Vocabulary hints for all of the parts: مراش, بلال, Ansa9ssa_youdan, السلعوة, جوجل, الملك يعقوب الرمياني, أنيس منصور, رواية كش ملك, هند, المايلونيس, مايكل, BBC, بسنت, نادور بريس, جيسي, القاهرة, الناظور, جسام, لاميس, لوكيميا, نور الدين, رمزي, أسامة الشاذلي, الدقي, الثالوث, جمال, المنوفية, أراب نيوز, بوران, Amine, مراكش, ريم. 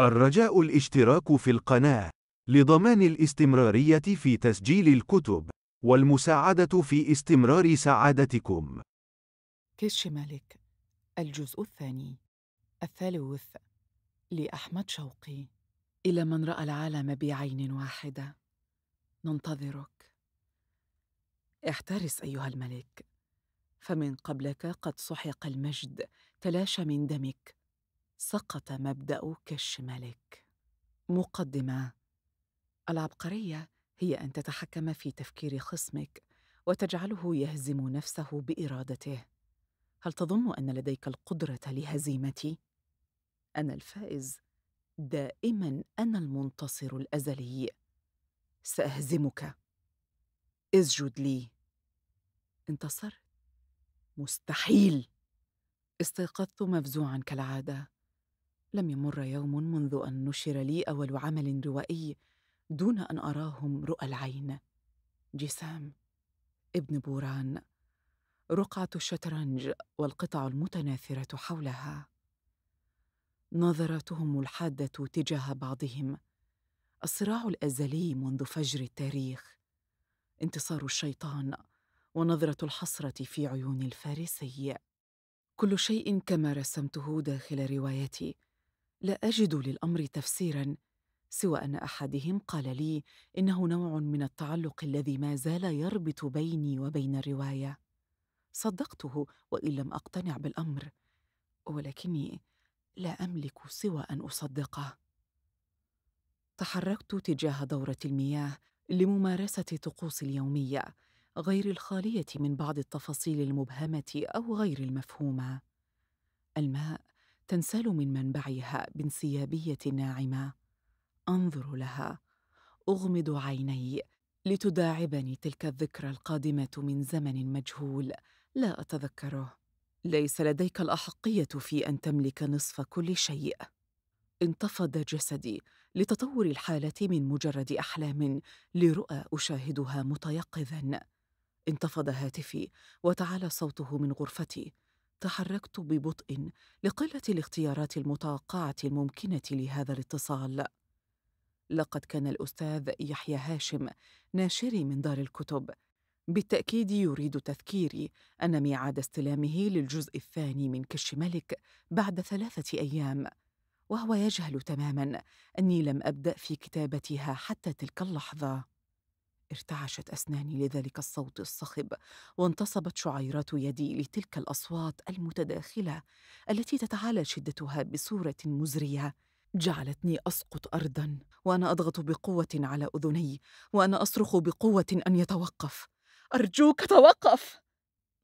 الرجاء الاشتراك في القناة لضمان الاستمرارية في تسجيل الكتب والمساعدة في استمرار سعادتكم. كش ملك الجزء الثاني الثالوث لأحمد شوقي. إلى من رأى العالم بعين واحدة ننتظرك. احترس أيها الملك، فمن قبلك قد سحق المجد، تلاشى من دمك، سقط مبدأ كش ملك. مقدمة: العبقرية هي أن تتحكم في تفكير خصمك وتجعله يهزم نفسه بإرادته. هل تظن أن لديك القدرة لهزيمتي؟ أنا الفائز، دائماً أنا المنتصر الأزلي، سأهزمك، اسجد لي. انتصرت؟ مستحيل! استيقظت مفزوعاً كالعادة. لم يمر يوم منذ أن نشر لي أول عمل روائي دون أن أراهم رؤى العين. جسام ابن بوران، رقعة الشطرنج والقطع المتناثرة حولها، نظراتهم الحادة تجاه بعضهم، الصراع الأزلي منذ فجر التاريخ، انتصار الشيطان ونظرة الحسرة في عيون الفارسي. كل شيء كما رسمته داخل روايتي. لا أجد للأمر تفسيراً سوى أن أحدهم قال لي إنه نوع من التعلق الذي ما زال يربط بيني وبين الرواية. صدقته وإن لم أقتنع بالأمر، ولكني لا أملك سوى أن أصدقه. تحركت تجاه دورة المياه لممارسة طقوسي اليومية غير الخالية من بعض التفاصيل المبهمة أو غير المفهومة. الماء تنسال من منبعها بانسيابية ناعمة. أنظر لها، أغمض عيني لتداعبني تلك الذكرى القادمة من زمن مجهول لا أتذكره. ليس لديك الأحقية في أن تملك نصف كل شيء. انتفض جسدي لتطور الحالة من مجرد أحلام لرؤى أشاهدها متيقظاً. انتفض هاتفي وتعالى صوته من غرفتي. تحركت ببطء لقلة الاختيارات المتوقعة الممكنة لهذا الاتصال. لقد كان الأستاذ يحيى هاشم ناشري من دار الكتب بالتأكيد يريد تذكيري أن ميعاد استلامه للجزء الثاني من كش ملك بعد 3 أيام، وهو يجهل تماماً أني لم أبدأ في كتابتها حتى تلك اللحظة. ارتعشت أسناني لذلك الصوت الصخب، وانتصبت شعيرات يدي لتلك الأصوات المتداخلة التي تتعالى شدتها بصورة مزرية، جعلتني أسقط أرضاً وأنا أضغط بقوة على أذني، وأنا أصرخ بقوة أن يتوقف. أرجوك توقف!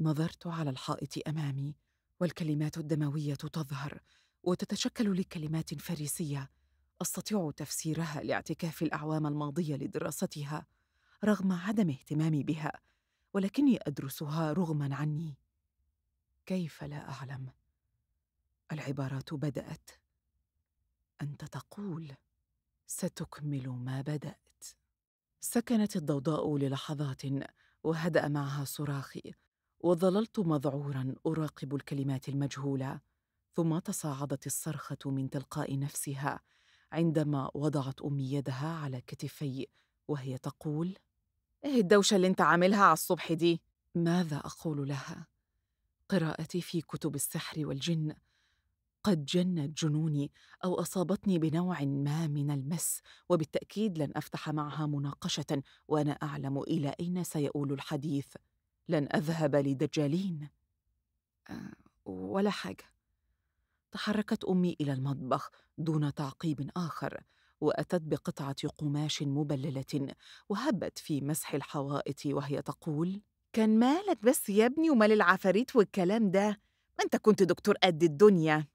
نظرت على الحائط أمامي والكلمات الدموية تظهر وتتشكل لكلمات فارسية أستطيع تفسيرها لاعتكاف الأعوام الماضية لدراستها رغم عدم اهتمامي بها، ولكني أدرسها رغماً عني. كيف لا أعلم؟ العبارات بدأت. أنت تقول ستكمل ما بدأت. سكنت الضوضاء للحظات وهدأ معها صراخي، وظللت مذعوراً أراقب الكلمات المجهولة. ثم تصاعدت الصرخة من تلقاء نفسها عندما وضعت أمي يدها على كتفي وهي تقول: إيه الدوشة اللي أنت عاملها على الصبح دي؟ ماذا أقول لها؟ قراءتي في كتب السحر والجن قد جنت جنوني أو أصابتني بنوع ما من المس، وبالتأكيد لن أفتح معها مناقشة وأنا أعلم إلى أين سيؤول الحديث. لن أذهب لدجالين ولا حاجة. تحركت أمي إلى المطبخ دون تعقيب آخر، وأتت بقطعة قماش مبللة وهبت في مسح الحوائط وهي تقول: كان مالك بس يا ابني ومال العفاريت والكلام ده؟ ما أنت كنت دكتور قد الدنيا.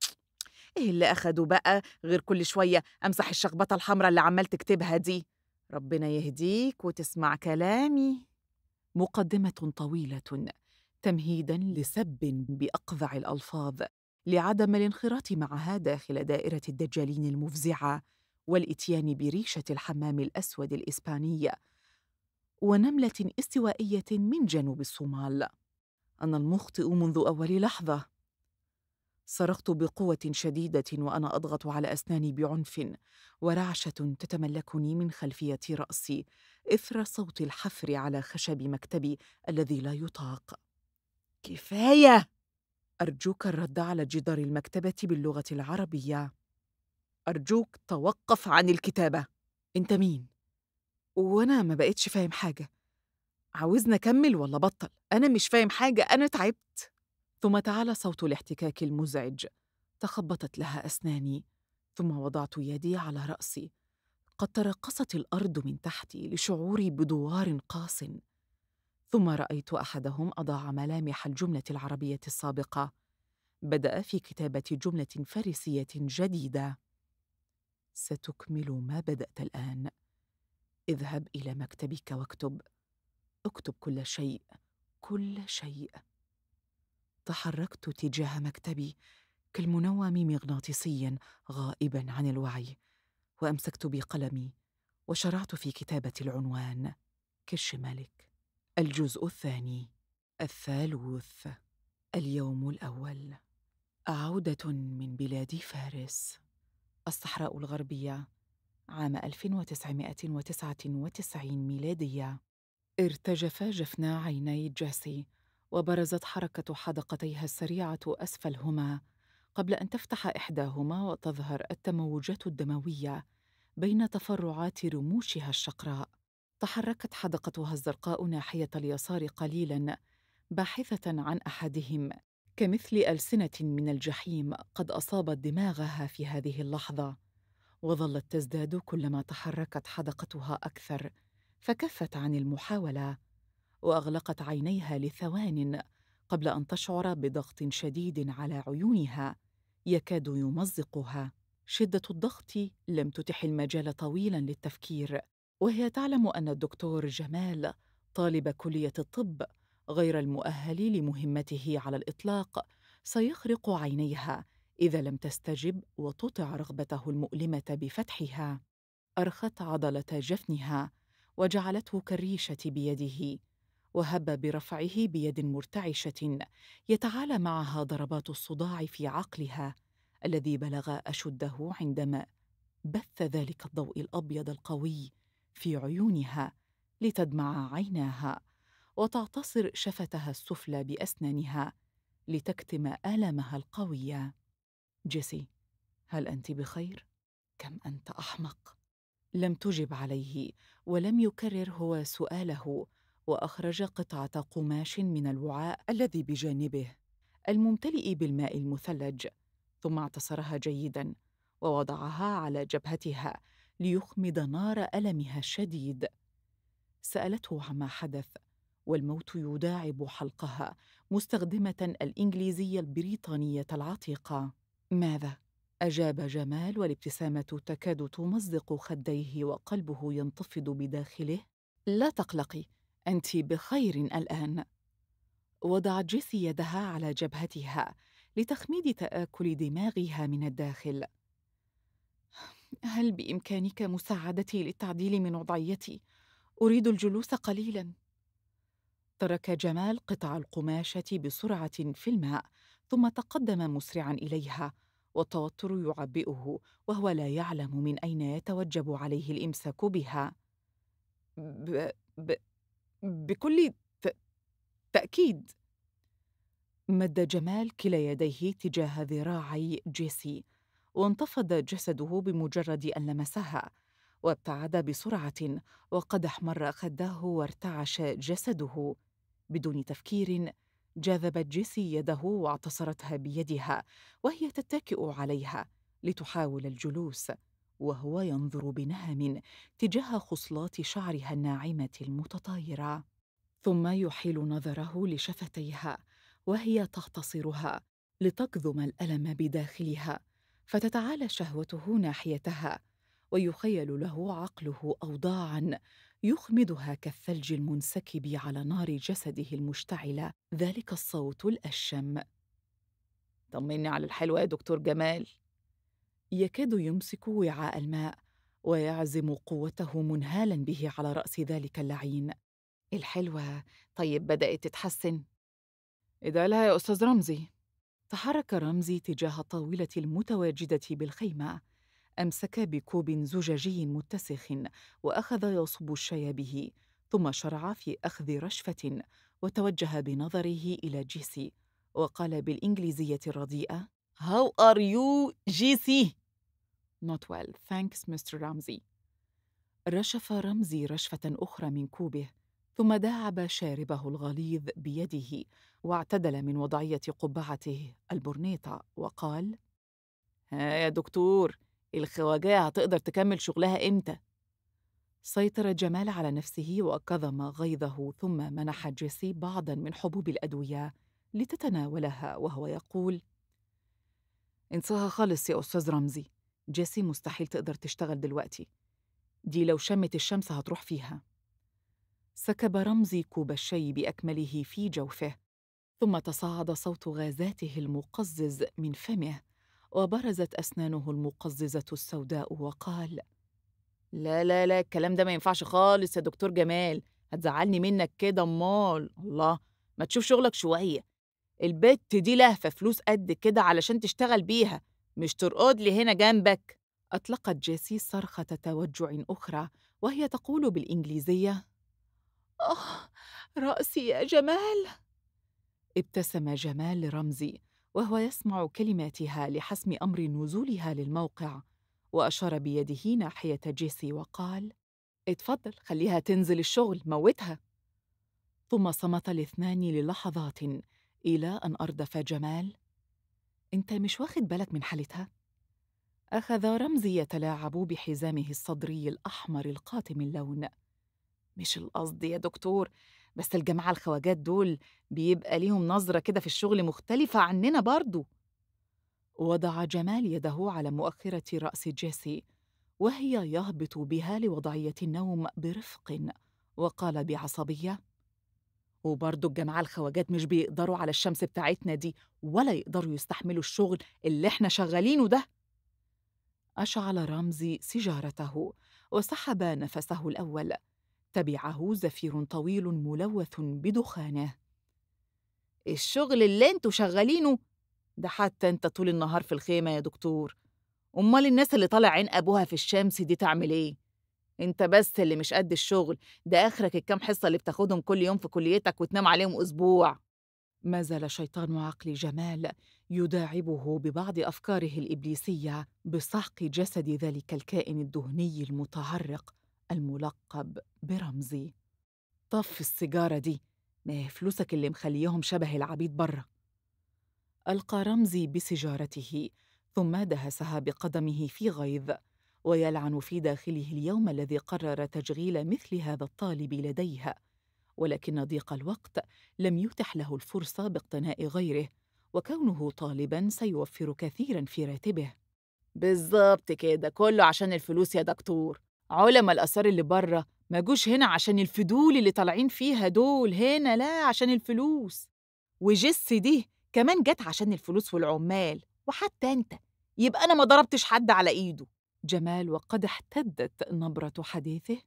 إيه اللي أخدوا بقى غير كل شوية أمسح الشخبطة الحمراء اللي عمال تكتبها دي؟ ربنا يهديك وتسمع كلامي. مقدمة طويلة تمهيداً لسب بأقذع الألفاظ لعدم الانخراط معها داخل دائرة الدجالين المفزعة والإتيان بريشة الحمام الأسود الإسبانية ونملة استوائية من جنوب الصومال. أنا المخطئ منذ أول لحظة. صرخت بقوة شديدة وأنا أضغط على أسناني بعنف، ورعشة تتملكني من خلفية رأسي إثر صوت الحفر على خشب مكتبي الذي لا يطاق. كفاية! أرجوك الرد على جدار المكتبة باللغة العربية. أرجوك توقف عن الكتابة. أنت مين؟ وأنا ما بقيتش فاهم حاجة. عاوزنا أكمل ولا بطل؟ أنا مش فاهم حاجة، أنا تعبت. ثم تعالى صوت الاحتكاك المزعج، تخبطت لها أسناني، ثم وضعت يدي على رأسي. قد ترقصت الأرض من تحتي لشعوري بدوار قاس. ثم رأيت أحدهم أضاع ملامح الجملة العربية السابقة، بدأ في كتابة جملة فارسية جديدة. ستكمل ما بدأت الآن. اذهب إلى مكتبك واكتب، اكتب كل شيء، كل شيء. تحركت تجاه مكتبي كالمنوم مغناطيسيا غائبا عن الوعي، وأمسكت بقلمي وشرعت في كتابة العنوان كش ملك. الجزء الثاني، الثالوث. اليوم الأول. عودة من بلاد فارس، الصحراء الغربية، عام 1999 ميلادية. ارتجف جفنا عيني جيسي، وبرزت حركة حدقتيها السريعة أسفلهما قبل أن تفتح إحداهما وتظهر التموجات الدموية بين تفرعات رموشها الشقراء. تحركت حدقتها الزرقاء ناحية اليسار قليلاً، باحثة عن أحدهم، كمثل ألسنة من الجحيم قد أصابت دماغها في هذه اللحظة، وظلت تزداد كلما تحركت حدقتها أكثر، فكفت عن المحاولة وأغلقت عينيها لثوان قبل أن تشعر بضغط شديد على عيونها يكاد يمزقها. شدة الضغط لم تتح المجال طويلاً للتفكير، وهي تعلم أن الدكتور جمال طالب كلية الطب غير المؤهل لمهمته على الإطلاق سيخرق عينيها إذا لم تستجب وتطع رغبته المؤلمة بفتحها. أرخت عضلة جفنها وجعلته كالريشة بيده، وهب برفعه بيد مرتعشة يتعالى معها ضربات الصداع في عقلها الذي بلغ أشده عندما بث ذلك الضوء الأبيض القوي في عيونها لتدمع عيناها وتعتصر شفتها السفلى بأسنانها لتكتم آلامها القوية. جيسي، هل أنت بخير؟ كم أنت أحمق! لم تجب عليه ولم يكرر هو سؤاله، وأخرج قطعة قماش من الوعاء الذي بجانبه الممتلئ بالماء المثلج، ثم اعتصرها جيداً ووضعها على جبهتها ليخمد نار ألمها الشديد. سألته عما حدث، والموت يداعب حلقها مستخدمة الإنجليزية البريطانية العتيقة. ماذا؟ أجاب جمال والابتسامة تكاد تمزق خديه وقلبه ينتفض بداخله. لا تقلقي، أنت بخير الآن. وضعت جيسي يدها على جبهتها لتخميد تآكل دماغها من الداخل. هل بإمكانك مساعدتي للتعديل من وضعيتي؟ أريد الجلوس قليلاً. ترك جمال قطع القماشة بسرعة في الماء، ثم تقدم مسرعاً إليها، والتوتر يعبئه وهو لا يعلم من أين يتوجب عليه الإمساك بها. بكل تأكيد. مد جمال كلا يديه تجاه ذراعي جيسي، وانتفض جسده بمجرد أن لمسها، وابتعد بسرعة وقد احمر خداه وارتعش جسده. بدون تفكير جذبت جيسي يده واعتصرتها بيدها وهي تتكئ عليها لتحاول الجلوس، وهو ينظر بنهم تجاه خصلات شعرها الناعمة المتطايرة، ثم يحيل نظره لشفتيها وهي تختصرها لتكظم الألم بداخلها، فتتعالى شهوته ناحيتها، ويخيل له عقله أوضاعاً يخمدها كالثلج المنسكب على نار جسده المشتعلة. ذلك الصوت الأشم، طمني على الحلوة يا دكتور جمال. يكاد يمسك وعاء الماء ويعزم قوته منهالاً به على رأس ذلك اللعين. الحلوة طيب بدأت تتحسن؟ إدعي لها يا أستاذ رمزي. تحرك رمزي تجاه الطاولة المتواجدة بالخيمة، أمسك بكوب زجاجي متسخ وأخذ يصب الشاي به، ثم شرع في أخذ رشفة وتوجه بنظره إلى جيسي وقال بالإنجليزية الرديئة: How are you, جيسي؟ Not well, thanks, Mr. رمزي. رشف رمزي رشفة أخرى من كوبه، ثم داعب شاربه الغليظ بيده واعتدل من وضعية قبعته البرنيطة وقال: ها يا دكتور، الخواجة هتقدر تكمل شغلها إمتى؟ سيطر جمال على نفسه وكظم غيظه، ثم منح جيسي بعضاً من حبوب الأدوية لتتناولها وهو يقول: انساها خالص يا أستاذ رمزي، جيسي مستحيل تقدر تشتغل دلوقتي، دي لو شمت الشمس هتروح فيها. سكب رمزي كوب الشاي بأكمله في جوفه، ثم تصاعد صوت غازاته المقزز من فمه وبرزت أسنانه المقززة السوداء وقال: لا لا لا، الكلام ده ما ينفعش خالص يا دكتور جمال، هتزعلني منك كده امال، الله ما تشوف شغلك شوية، البت دي لهفة فلوس قد كده علشان تشتغل بيها، مش ترقد لي هنا جنبك. أطلقت جيسي صرخة توجع أخرى وهي تقول بالإنجليزية: آه رأسي يا جمال. ابتسم جمال لرمزي وهو يسمع كلماتها لحسم أمر نزولها للموقع، وأشار بيده ناحية جيسي وقال: اتفضل خليها تنزل الشغل، موتها. ثم صمت الاثنان للحظات إلى أن أردف جمال: أنت مش واخد بالك من حالتها؟ أخذ رمزي يتلاعب بحزامه الصدري الأحمر القاتم اللون: مش القصد يا دكتور، بس الجماعة الخواجات دول بيبقى ليهم نظرة كده في الشغل مختلفة عننا برضو. وضع جمال يده على مؤخرة رأس جيسي وهي يهبط بها لوضعية النوم برفق وقال بعصبية: وبرضو الجماعة الخواجات مش بيقدروا على الشمس بتاعتنا دي، ولا يقدروا يستحملوا الشغل اللي احنا شغالينه ده. أشعل رمزي سيجارته وسحب نفسه الأول، تبعه زفير طويل ملوث بدخانه. الشغل اللي انتوا شغالينه ده حتى انت طول النهار في الخيمة يا دكتور، أمال الناس اللي طالع عين أبوها في الشمس دي تعمل إيه؟ انت بس اللي مش قد الشغل ده، آخرك الكام حصة اللي بتاخدهم كل يوم في كليتك وتنام عليهم أسبوع. ما زال شيطان عقل جمال يداعبه ببعض أفكاره الإبليسية بصحق جسد ذلك الكائن الدهني المتعرق الملقب برمزي. طف السيجارة دي، ما هي فلوسك اللي مخليهم شبه العبيد برا. ألقى رمزي بسجارته ثم دهسها بقدمه في غيظ، ويلعن في داخله اليوم الذي قرر تشغيل مثل هذا الطالب لديها، ولكن ضيق الوقت لم يتح له الفرصة باقتناء غيره، وكونه طالباً سيوفر كثيراً في راتبه. بالظبط كده، كله عشان الفلوس يا دكتور، علماء الآثار اللي بره ما جوش هنا عشان الفضول اللي طالعين فيها دول، هنا لا عشان الفلوس، وجس دي كمان جت عشان الفلوس والعمال، وحتى انت، يبقى انا ما ضربتش حد على ايده. جمال وقد احتدت نبرة حديثه: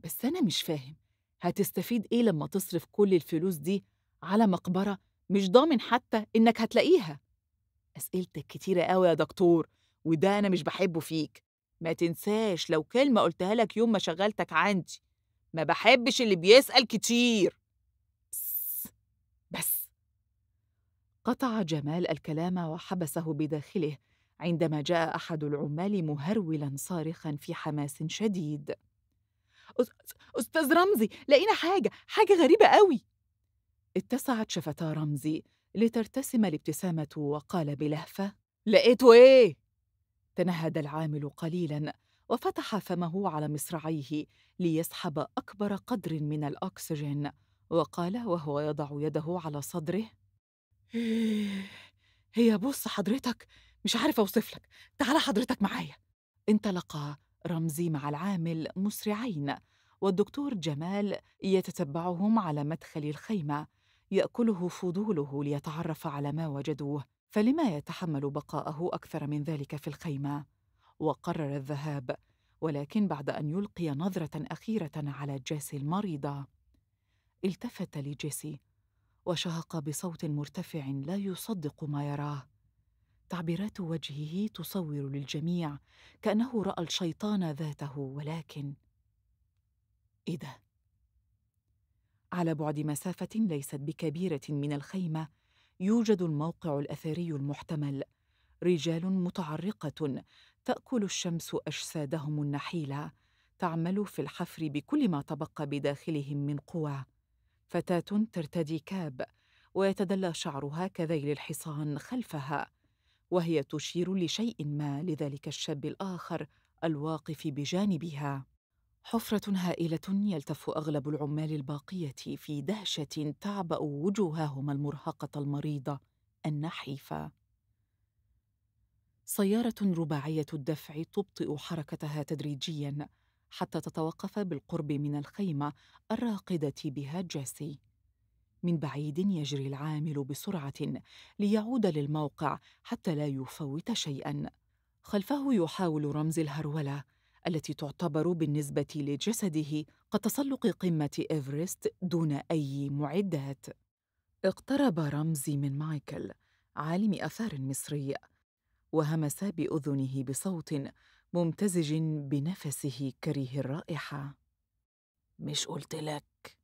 بس انا مش فاهم، هتستفيد ايه لما تصرف كل الفلوس دي على مقبرة مش ضامن حتى انك هتلاقيها؟ اسئلتك كتيرة قوي يا دكتور، وده انا مش بحبه فيك. ما تنساش لو كلمة قلتها لك يوم ما شغلتك عندي، ما بحبش اللي بيسأل كتير. بس قطع جمال الكلام وحبسه بداخله عندما جاء أحد العمال مهرولا صارخا في حماس شديد: أستاذ رمزي، لقينا حاجة غريبة قوي. اتسعت شفتا رمزي لترتسم الابتسامة وقال بلهفة: لقيته ايه؟ تنهد العامل قليلاً وفتح فمه على مصراعيه ليسحب أكبر قدر من الأكسجين وقال وهو يضع يده على صدره: هي بص حضرتك، مش عارف أوصف لك، تعال حضرتك معايا. انطلقا رمزي مع العامل مسرعين، والدكتور جمال يتتبعهم على مدخل الخيمة يأكله فضوله ليتعرف على ما وجدوه، فلما يتحمل بقاءه أكثر من ذلك في الخيمة، وقرر الذهاب، ولكن بعد أن يلقي نظرة أخيرة على جيسي المريضة. التفت لجيسي وشهق بصوت مرتفع لا يصدق ما يراه. تعبيرات وجهه تصور للجميع كأنه رأى الشيطان ذاته، ولكن إيه ده؟ على بعد مسافة ليست بكبيرة من الخيمة يوجد الموقع الأثري المحتمل، رجال متعرقة تأكل الشمس أجسادهم النحيلة، تعمل في الحفر بكل ما تبقى بداخلهم من قوى. فتاة ترتدي كاب ويتدلى شعرها كذيل الحصان خلفها، وهي تشير لشيء ما لذلك الشاب الآخر الواقف بجانبها. حفرة هائلة يلتف أغلب العمال الباقية في دهشة تعبأ وجوههم المرهقة المريضة النحيفة. سيارة رباعية الدفع تبطئ حركتها تدريجياً حتى تتوقف بالقرب من الخيمة الراقدة بها جيسي. من بعيد يجري العامل بسرعة ليعود للموقع حتى لا يفوت شيئاً. خلفه يحاول رمز الهرولة التي تعتبر بالنسبة لجسده كتسلق قمة إيفرست دون أي معدات. اقترب رمزي من مايكل عالم آثار مصري وهمس بأذنه بصوت ممتزج بنفسه كريه الرائحة. مش قلت لك؟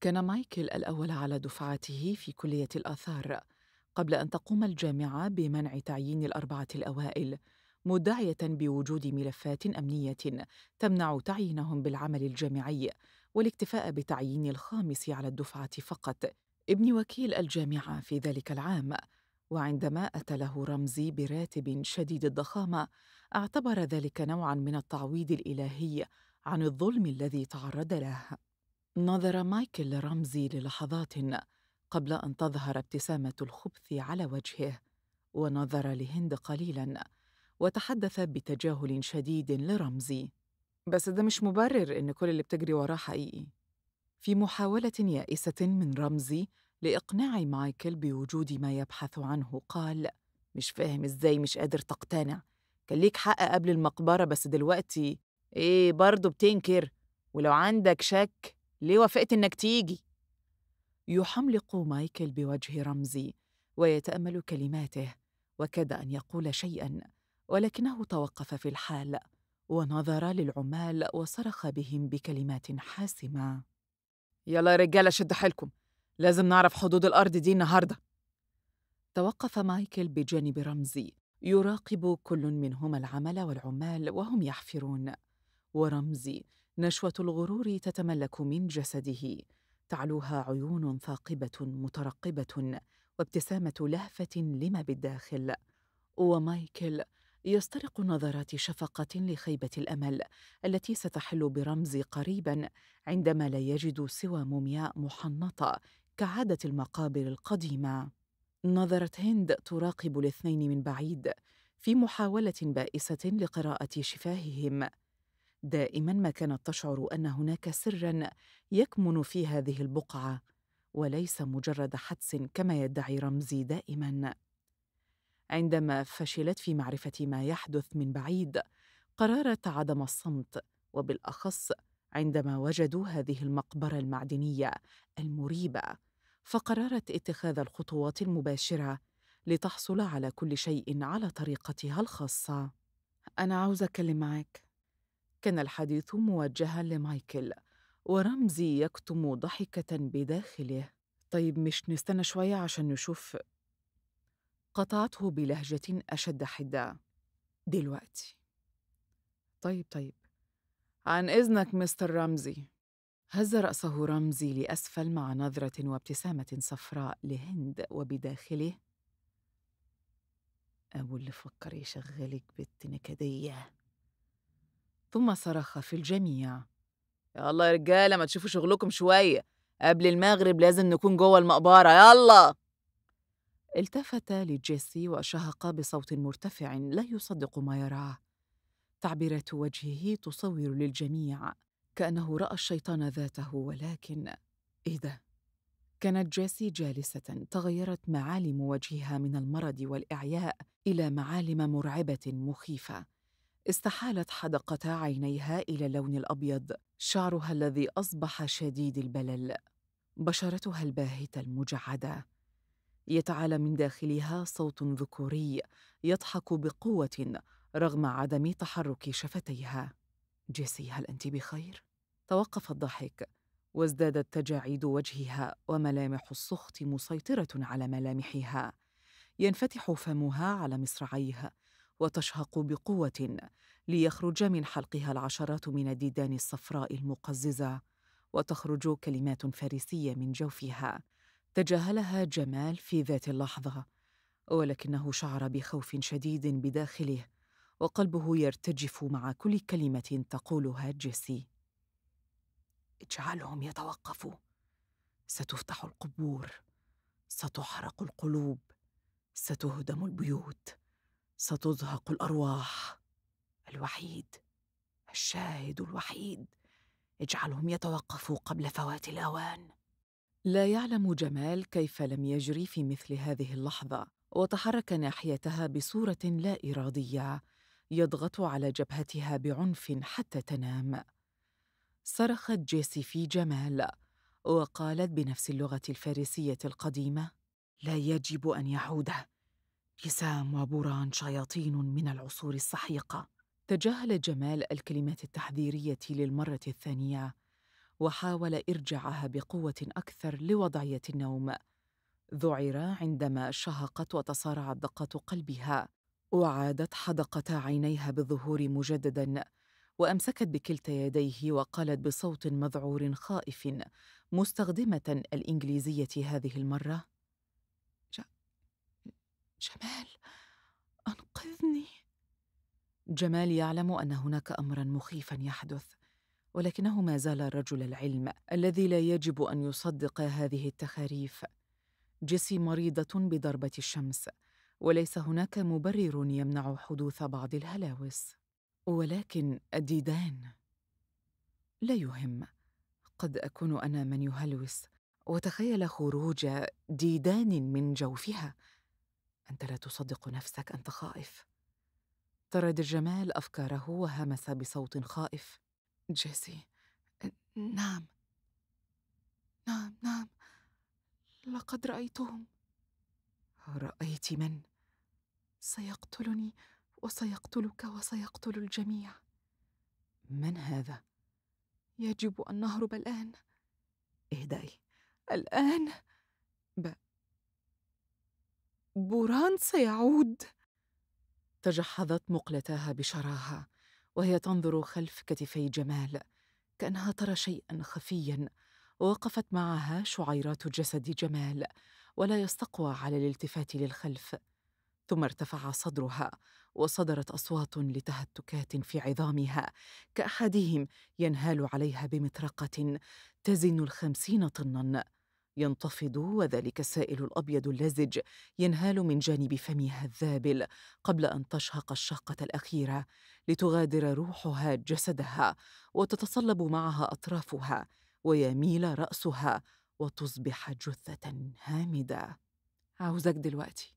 كان مايكل الأول على دفعته في كلية الآثار قبل أن تقوم الجامعة بمنع تعيين الأربعة الأوائل، مدعية بوجود ملفات أمنية تمنع تعيينهم بالعمل الجامعي والاكتفاء بتعيين الخامس على الدفعة فقط، ابن وكيل الجامعة في ذلك العام. وعندما أتى له رمزي براتب شديد الضخامة اعتبر ذلك نوعاً من التعويض الإلهي عن الظلم الذي تعرض له. نظر مايكل لرمزي للحظات قبل أن تظهر ابتسامة الخبث على وجهه، ونظر لهند قليلاً وتحدث بتجاهل شديد لرمزي. بس ده مش مبرر إن كل اللي بتجري وراه حقيقي. في محاولة يائسة من رمزي لإقناع مايكل بوجود ما يبحث عنه قال: مش فاهم إزاي مش قادر تقتنع، كان ليك حق قبل المقبرة بس دلوقتي إيه برضه بتنكر؟ ولو عندك شك ليه وافقت إنك تيجي؟ يحملق مايكل بوجه رمزي ويتأمل كلماته وكاد أن يقول شيئاً، ولكنه توقف في الحال ونظر للعمال وصرخ بهم بكلمات حاسمة: يلا يا رجالة شد حيلكم، لازم نعرف حدود الأرض دي النهاردة. توقف مايكل بجانب رمزي يراقب كل منهما العمل والعمال وهم يحفرون، ورمزي نشوة الغرور تتملك من جسده، تعلوها عيون ثاقبة مترقبة وابتسامة لهفة لما بالداخل، ومايكل يسترق نظرات شفقة لخيبة الأمل التي ستحل برمزي قريباً عندما لا يجد سوى مومياء محنطة كعادة المقابر القديمة. نظرت هند تراقب الاثنين من بعيد في محاولة بائسة لقراءة شفاههم. دائماً ما كانت تشعر أن هناك سراً يكمن في هذه البقعة وليس مجرد حدس كما يدعي رمزي دائماً. عندما فشلت في معرفة ما يحدث من بعيد قررت عدم الصمت، وبالأخص عندما وجدوا هذه المقبرة المعدنية المريبة، فقررت اتخاذ الخطوات المباشرة لتحصل على كل شيء على طريقتها الخاصة. أنا عاوز أتكلم معاك. كان الحديث موجها لمايكل ورمزي يكتم ضحكة بداخله. طيب مش نستنى شوية عشان نشوف؟ قطعته بلهجة أشد حدة. دلوقتي؟ طيب عن إذنك مستر رمزي. هز رأسه رمزي لأسفل مع نظرة وابتسامة صفراء لهند وبداخله: أبو اللي فكر يشغلك بالتنكدية. ثم صرخ في الجميع: يلا يا رجالة ما تشوفوا شغلكم شوية، قبل المغرب لازم نكون جوه المقبرة، يلا. التفت لجيسي وشهق بصوت مرتفع لا يصدق ما يراه. تعبيرات وجهه تصور للجميع كأنه رأى الشيطان ذاته، ولكن إيه ده؟ كانت جيسي جالسة، تغيرت معالم وجهها من المرض والإعياء إلى معالم مرعبة مخيفة. استحالت حدقة عينيها إلى اللون الأبيض، شعرها الذي أصبح شديد البلل. بشرتها الباهتة المجعدة. يتعالى من داخلها صوت ذكوري يضحك بقوة رغم عدم تحرك شفتيها. جيسي، هل أنت بخير؟ توقف الضحك وازدادت تجاعيد وجهها وملامح السخط مسيطرة على ملامحها. ينفتح فمها على مصراعيها وتشهق بقوة ليخرج من حلقها العشرات من الديدان الصفراء المقززة وتخرج كلمات فارسية من جوفها. تجاهلها جمال في ذات اللحظة، ولكنه شعر بخوف شديد بداخله وقلبه يرتجف مع كل كلمة تقولها جيسي. اجعلهم يتوقفوا، ستفتح القبور، ستحرق القلوب، ستهدم البيوت، ستزهق الأرواح. الوحيد، الشاهد الوحيد، اجعلهم يتوقفوا قبل فوات الأوان. لا يعلم جمال كيف لم يجري في مثل هذه اللحظة، وتحرك ناحيتها بصورة لا إرادية، يضغط على جبهتها بعنف حتى تنام. صرخت جيسي في جمال وقالت بنفس اللغة الفارسية القديمة: لا يجب أن يعود. جسام وبوران شياطين من العصور السحيقة. تجاهل جمال الكلمات التحذيرية للمرة الثانية وحاول إرجاعها بقوة أكثر لوضعية النوم. ذعر عندما شهقت وتصارعت دقات قلبها وعادت حدقتا عينيها بالظهور مجدداً، وأمسكت بكلتا يديه وقالت بصوت مذعور خائف مستخدمة الإنجليزية هذه المرة: جمال، أنقذني. جمال يعلم أن هناك أمراً مخيفاً يحدث، ولكنه ما زال رجل العلم الذي لا يجب أن يصدق هذه التخاريف. جيسي مريضة بضربة الشمس، وليس هناك مبرر يمنع حدوث بعض الهلاوس، ولكن الديدان لا يهم، قد أكون أنا من يهلوس. وتخيل خروج ديدان من جوفها. أنت لا تصدق نفسك، أنت خائف. طرد جمال أفكاره وهمس بصوت خائف: جيسي، نعم نعم نعم، لقد رأيتهم. رأيت من؟ سيقتلني وسيقتلك وسيقتل الجميع. من هذا؟ يجب أن نهرب الآن. اهدئي الآن. بوران سيعود. تجحظت مقلتاها بشراهة وهي تنظر خلف كتفي جمال كأنها ترى شيئا خفيا. وقفت معها شعيرات جسد جمال ولا يستقوى على الالتفات للخلف. ثم ارتفع صدرها وصدرت أصوات لتهتكات في عظامها، كأحدهم ينهال عليها بمطرقة تزن 50 طناً. ينتفض وذلك السائل الأبيض اللزج ينهال من جانب فمها الذابل قبل أن تشهق الشهقة الأخيرة لتغادر روحها جسدها وتتصلب معها أطرافها ويميل رأسها وتصبح جثة هامدة. عاوزك دلوقتي.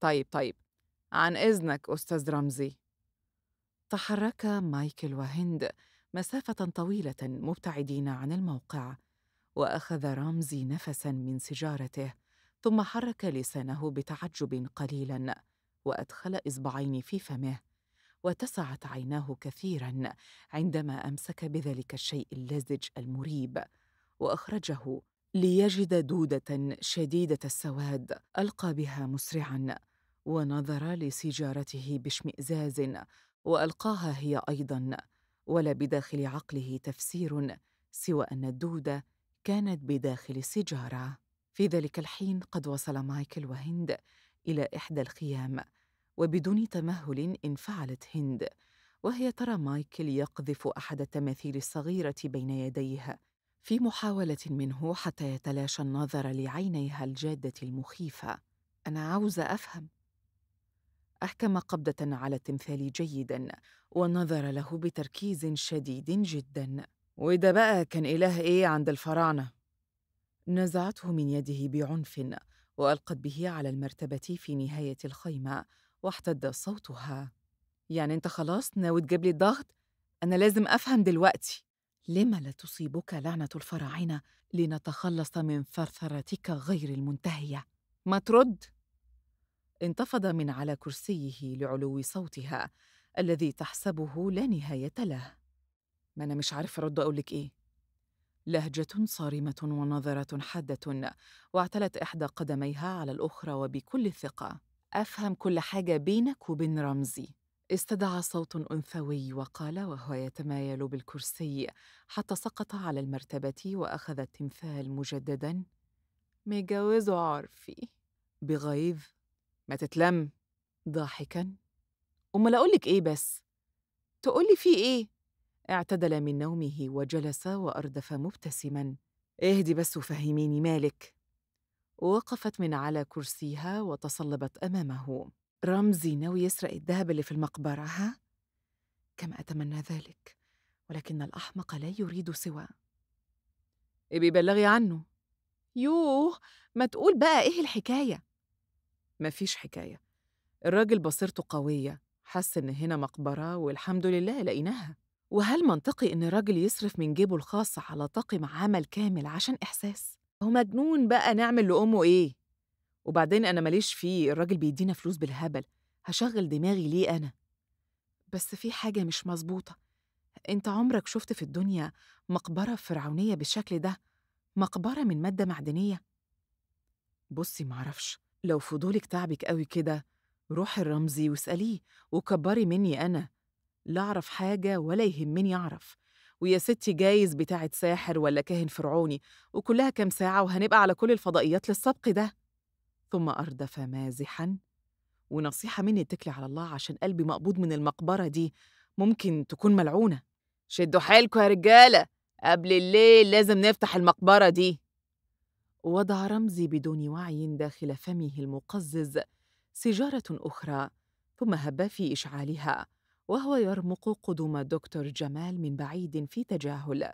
طيب، عن إذنك أستاذ رمزي. تحرك مايكل وهند مسافة طويلة مبتعدين عن الموقع، وأخذ رمزي نفساً من سجارته، ثم حرك لسانه بتعجب قليلاً وأدخل إصبعين في فمه، وتسعت عيناه كثيراً عندما أمسك بذلك الشيء اللزج المريب وأخرجه ليجد دودة شديدة السواد ألقى بها مسرعاً، ونظر لسجارته باشمئزاز وألقاها هي أيضاً، ولا بداخل عقله تفسير سوى أن الدودة كانت بداخل السجارة. في ذلك الحين قد وصل مايكل وهند إلى إحدى الخيام، وبدون تمهل انفعلت هند وهي ترى مايكل يقذف أحد التماثيل الصغيرة بين يديها في محاولة منه حتى يتلاشى النظر لعينيها الجادة المخيفة. أنا عاوزة أفهم. أحكم قبضة على التمثال جيداً ونظر له بتركيز شديد جداً. وده بقى كان إله إيه عند الفراعنة؟ نزعته من يده بعنف وألقت به على المرتبة في نهاية الخيمة، واحتد صوتها: يعني أنت خلاص ناوي تجيب لي الضغط؟ أنا لازم أفهم دلوقتي. لما لا تصيبك لعنة الفراعنة لنتخلص من ثرثرتك غير المنتهية. ما ترد؟ انتفض من على كرسيه لعلو صوتها الذي تحسبه لا نهاية له. ما أنا مش عارف أرد أقولك إيه. لهجة صارمة ونظرة حادة، واعتلت إحدى قدميها على الأخرى وبكل ثقة. أفهم كل حاجة بينك وبين رمزي. استدعى صوت أنثوي وقال وهو يتمايل بالكرسي حتى سقط على المرتبة وأخذ التمثال مجدداً: مجوزه عارفي. بغيظ: ما تتلم. ضاحكاً: أمال أقولك إيه بس؟ تقولي في إيه؟ اعتدل من نومه وجلس وأردف مبتسماً: اهدي بس وفهميني مالك. وقفت من على كرسيها وتصلبت أمامه. رمزي ناوي يسرق الذهب اللي في المقبرة، ها؟ كم أتمنى ذلك، ولكن الأحمق لا يريد سوى. إيه بيبلغي عنه؟ يوه، ما تقول بقى إيه الحكاية؟ مفيش حكاية. الراجل بصيرته قوية، حس إن هنا مقبرة والحمد لله لقيناها. وهل منطقي إن الراجل يصرف من جيبه الخاص على طاقم عمل كامل عشان إحساس؟ هو مجنون بقى، نعمل لأمه إيه؟ وبعدين أنا ماليش فيه، الراجل بيدينا فلوس بالهبل، هشغل دماغي ليه أنا؟ بس في حاجة مش مظبوطة. أنت عمرك شفت في الدنيا مقبرة فرعونية بالشكل ده؟ مقبرة من مادة معدنية؟ بصي معرفش، لو فضولك تعبك قوي كده روحي الرمزي واسأليه وكبري مني، أنا لا أعرف حاجة ولا يهمني أعرف. ويا ستي جايز بتاعت ساحر ولا كاهن فرعوني، وكلها كام ساعة وهنبقى على كل الفضائيات للسبق ده. ثم أردف مازحاً: ونصيحة مني اتكلي على الله عشان قلبي مقبوض من المقبرة دي، ممكن تكون ملعونة. شدوا حيلكوا يا رجالة، قبل الليل لازم نفتح المقبرة دي. وضع رمزي بدون وعي داخل فمه المقزز سيجارة أخرى ثم هب في إشعالها وهو يرمق قدم دكتور جمال من بعيد في تجاهل،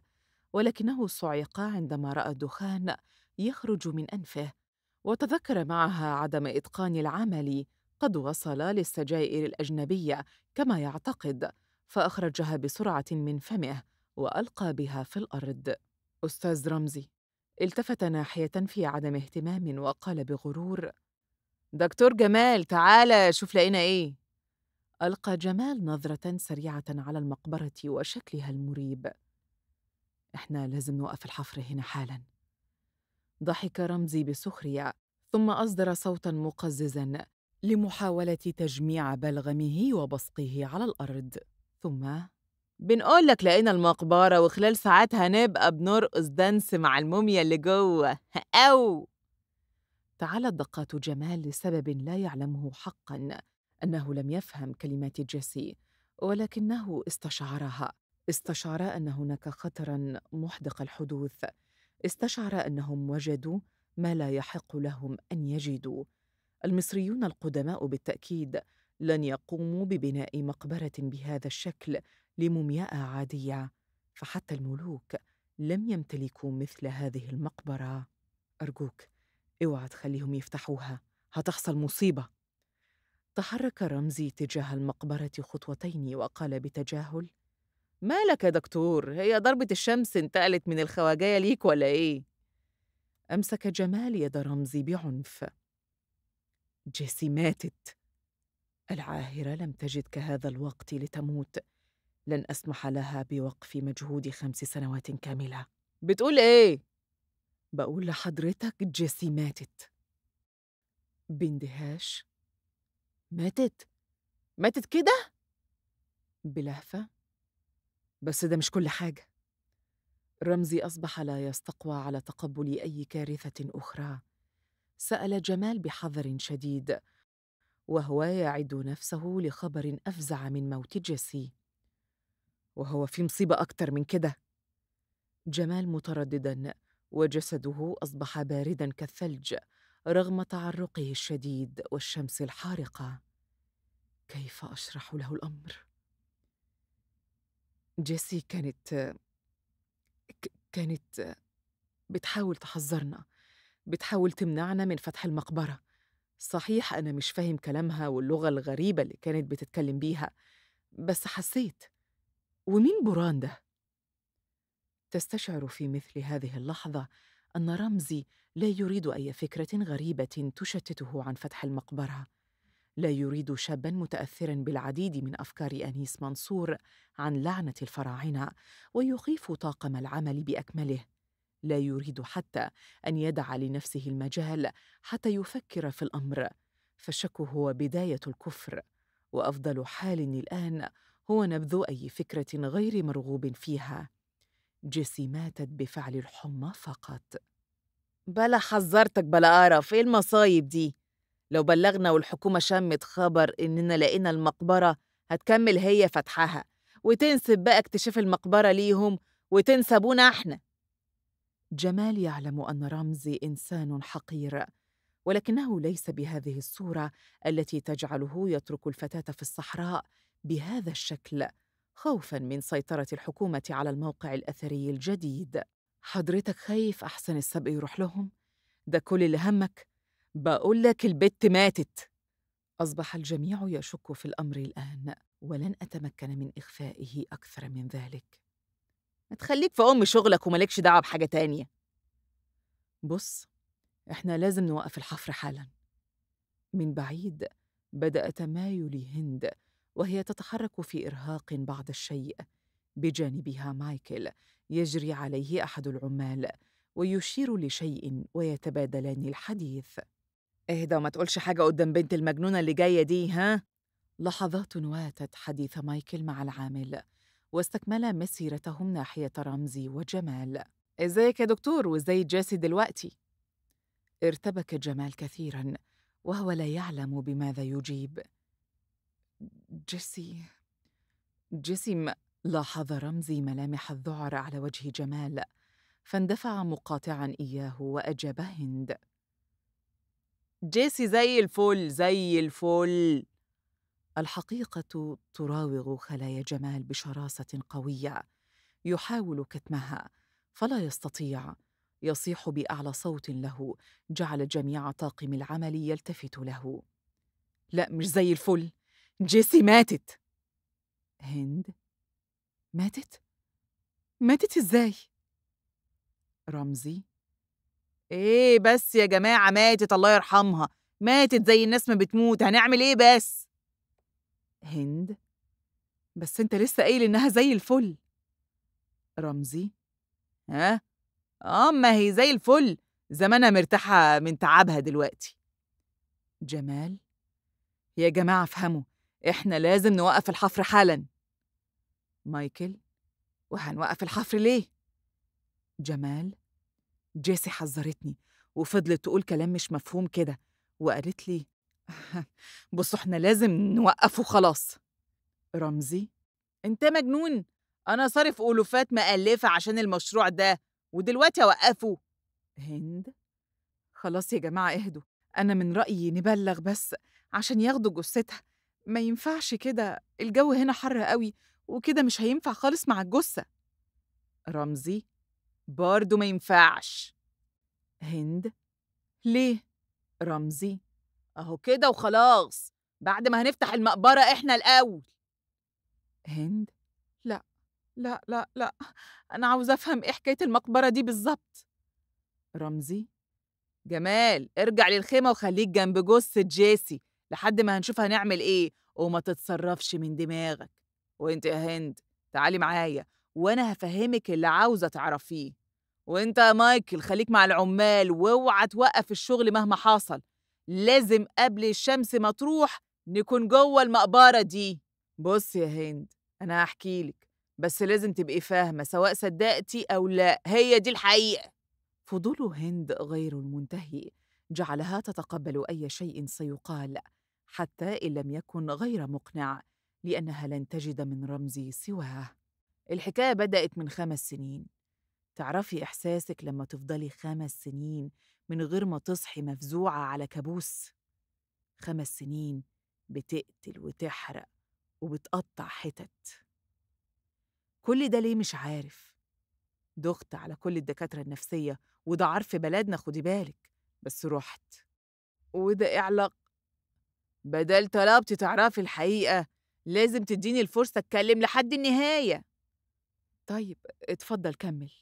ولكنه صعق عندما رأى الدخان يخرج من أنفه، وتذكر معها عدم إتقان العمل قد وصل للسجائر الأجنبية كما يعتقد، فأخرجها بسرعة من فمه وألقى بها في الأرض. أستاذ رمزي التفت ناحية في عدم اهتمام وقال بغرور: دكتور جمال تعالى شوف لقينا إيه. ألقى جمال نظرة سريعة على المقبرة وشكلها المريب. إحنا لازم نوقف الحفر هنا حالاً. ضحك رمزي بسخرية ثم أصدر صوتاً مقززاً لمحاولة تجميع بلغمه وبصقه على الأرض، ثم: بنقولك لقينا المقبرة وخلال ساعات هنبقى بنرقص دانس مع الموميا اللي جوه. أو تعالت دقات جمال لسبب لا يعلمه حقاً، أنه لم يفهم كلمات جيسي ولكنه استشعرها. استشعر أن هناك خطراً محدق الحدوث، استشعر أنهم وجدوا ما لا يحق لهم أن يجدوا. المصريون القدماء بالتأكيد لن يقوموا ببناء مقبرة بهذا الشكل لمومياء عادية، فحتى الملوك لم يمتلكوا مثل هذه المقبرة. أرجوك اوعى تخليهم يفتحوها، هتحصل مصيبة. تحرك رمزي تجاه المقبرة خطوتين وقال بتجاهل: مالك يا دكتور، هي ضربة الشمس انتقلت من الخواجاية ليك ولا إيه؟ أمسك جمال يد رمزي بعنف. جيسي ماتت. العاهرة لم تجد كهذا الوقت لتموت، لن أسمح لها بوقف مجهودي 5 سنوات كاملة. بتقول إيه؟ بقول لحضرتك جيسي ماتت. باندهاش: ماتت كده؟ بلهفة: بس ده مش كل حاجة. رمزي أصبح لا يستقوى على تقبل أي كارثة أخرى. سأل جمال بحذر شديد وهو يعد نفسه لخبر أفزع من موت جيسي: وهو في مصيبة أكتر من كده؟ جمال متردداً وجسده أصبح بارداً كالثلج رغم تعرقه الشديد والشمس الحارقة. كيف أشرح له الأمر؟ جيسي كانت بتحاول تحذرنا، بتحاول تمنعنا من فتح المقبرة. صحيح أنا مش فاهم كلامها واللغة الغريبة اللي كانت بتتكلم بيها، بس حسيت. ومين بوران ده؟ تستشعر في مثل هذه اللحظة أن رمزي لا يريد أي فكرة غريبة تشتته عن فتح المقبرة، لا يريد شاباً متأثراً بالعديد من أفكار أنيس منصور عن لعنة الفراعنة ويخيف طاقم العمل بأكمله، لا يريد حتى أن يدع لنفسه المجال حتى يفكر في الأمر، فالشك هو بداية الكفر، وأفضل حال الآن هو نبذ أي فكرة غير مرغوب فيها. جيسي ماتت بفعل الحمى فقط. بلا حذرتك بلا قرف، إيه المصايب دي؟ لو بلغنا والحكومة شمت خبر إننا لقينا المقبرة هتكمل هي فتحها وتنسب بقى اكتشاف المقبرة ليهم وتنسبونا احنا. جمال يعلم أن رمزي إنسان حقير، ولكنه ليس بهذه الصورة التي تجعله يترك الفتاة في الصحراء بهذا الشكل خوفاً من سيطرة الحكومة على الموقع الأثري الجديد. حضرتك خايف أحسن السبق يروح لهم؟ ده كل اللي همك؟ بقول لك البت ماتت. أصبح الجميع يشك في الأمر الآن، ولن أتمكن من إخفائه أكثر من ذلك. ما تخليك في أم شغلك ومالكش دعوة بحاجة تانية. بص، إحنا لازم نوقف الحفر حالا. من بعيد بدأ تمايل هند وهي تتحرك في إرهاق بعض الشيء، بجانبها مايكل يجري عليه أحد العمال ويشير لشيء ويتبادلان الحديث. اهدى وما تقولش حاجة قدام بنت المجنونة اللي جاية دي، ها؟ لحظات واتت حديث مايكل مع العامل، واستكملا مسيرتهم ناحية رمزي وجمال. ازيك يا دكتور وازاي جيسي دلوقتي؟ ارتبك جمال كثيراً وهو لا يعلم بماذا يجيب. جيسي لاحظ رمزي ملامح الذعر على وجه جمال فاندفع مقاطعاً إياه وأجاب هند. جيسي زي الفل زي الفل. الحقيقة تراوغ خلايا جمال بشراسة قوية يحاول كتمها فلا يستطيع، يصيح بأعلى صوت له جعل جميع طاقم العمل يلتفت له. لا مش زي الفل، جيسي ماتت. هند ماتت؟ ماتت ازاي؟ رمزي ايه بس يا جماعة، ماتت الله يرحمها، ماتت زي الناس ما بتموت، هنعمل ايه بس؟ هند بس انت لسه قايل انها زي الفل. رمزي ها؟ ما هي زي الفل، زمانها مرتاحة من تعبها دلوقتي. جمال يا جماعة افهموا، احنا لازم نوقف الحفر حالا. مايكل وهنوقف الحفر ليه؟ جمال جيسي حذرتني وفضلت تقول كلام مش مفهوم كده وقالت لي بصوا احنا لازم نوقفه خلاص. رمزي انت مجنون، انا صارف ألوفات مألفة عشان المشروع ده ودلوقتي اوقفه. هند خلاص يا جماعة اهدوا، انا من رأيي نبلغ بس عشان ياخدوا جثتها، ما ينفعش كده، الجو هنا حر قوي وكده مش هينفع خالص مع الجثة. رمزي برضو ما ينفعش. هند ليه؟ رمزي اهو كده وخلاص، بعد ما هنفتح المقبرة احنا الأول. هند لا لا لا لا، انا عاوز افهم ايه حكاية المقبرة دي بالظبط. رمزي جمال ارجع للخيمة وخليك جنب جثة جيسي لحد ما هنشوف هنعمل ايه، وما تتصرفش من دماغك. وانت يا هند تعالي معايا وانا هفهمك اللي عاوزة تعرفيه، وانت يا مايكل خليك مع العمال واوعى توقف الشغل مهما حصل، لازم قبل الشمس ما تروح نكون جوه المقبرة دي. بص يا هند انا هحكيلك بس لازم تبقي فاهمة سواء صدقتي او لا، هي دي الحقيقة. فضول هند غير المنتهي جعلها تتقبل أي شيء سيقال حتى إن لم يكن غير مقنع، لأنها لن تجد من رمزي سواه. الحكاية بدأت من 5 سنين. تعرفي إحساسك لما تفضلي 5 سنين من غير ما تصحي مفزوعة على كابوس؟ 5 سنين بتقتل وتحرق وبتقطع حتت. كل ده ليه مش عارف، ضغط على كل الدكاترة النفسية وده عارف بلدنا خدي بالك، بس رحت وده إعلاق. بدل طلبتي تعرفي الحقيقة لازم تديني الفرصة أتكلم لحد النهاية. طيب اتفضل كمل.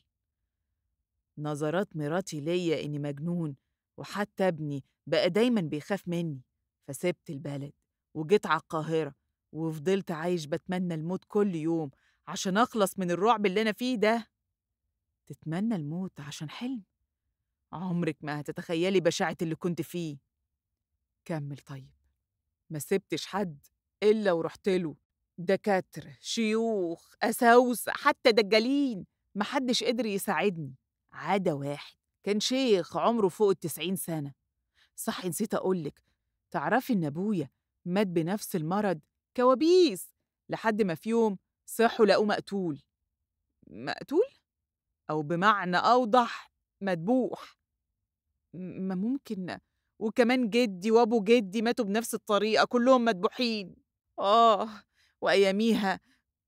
نظرات مراتي ليا إني مجنون، وحتى ابني بقى دايما بيخاف مني، فسبت البلد وجيت على القاهرة، وفضلت عايش بتمنى الموت كل يوم عشان أخلص من الرعب اللي أنا فيه ده. تتمنى الموت عشان حلم؟ عمرك ما هتتخيلي بشاعة اللي كنت فيه. كمل. طيب ما سبتش حد إلا ورحت له، دكاترة، شيوخ، أساوسة، حتى دجالين، محدش قدر يساعدني عدا واحد، كان شيخ عمره فوق 90 سنة. صح، نسيت أقولك، تعرفي إن أبويا مات بنفس المرض، كوابيس، لحد ما في يوم صحوا لقوه مقتول. مقتول؟ أو بمعنى أوضح مدبوح. ما ممكن. وكمان جدي وأبو جدي ماتوا بنفس الطريقة، كلهم مدبوحين. وأياميها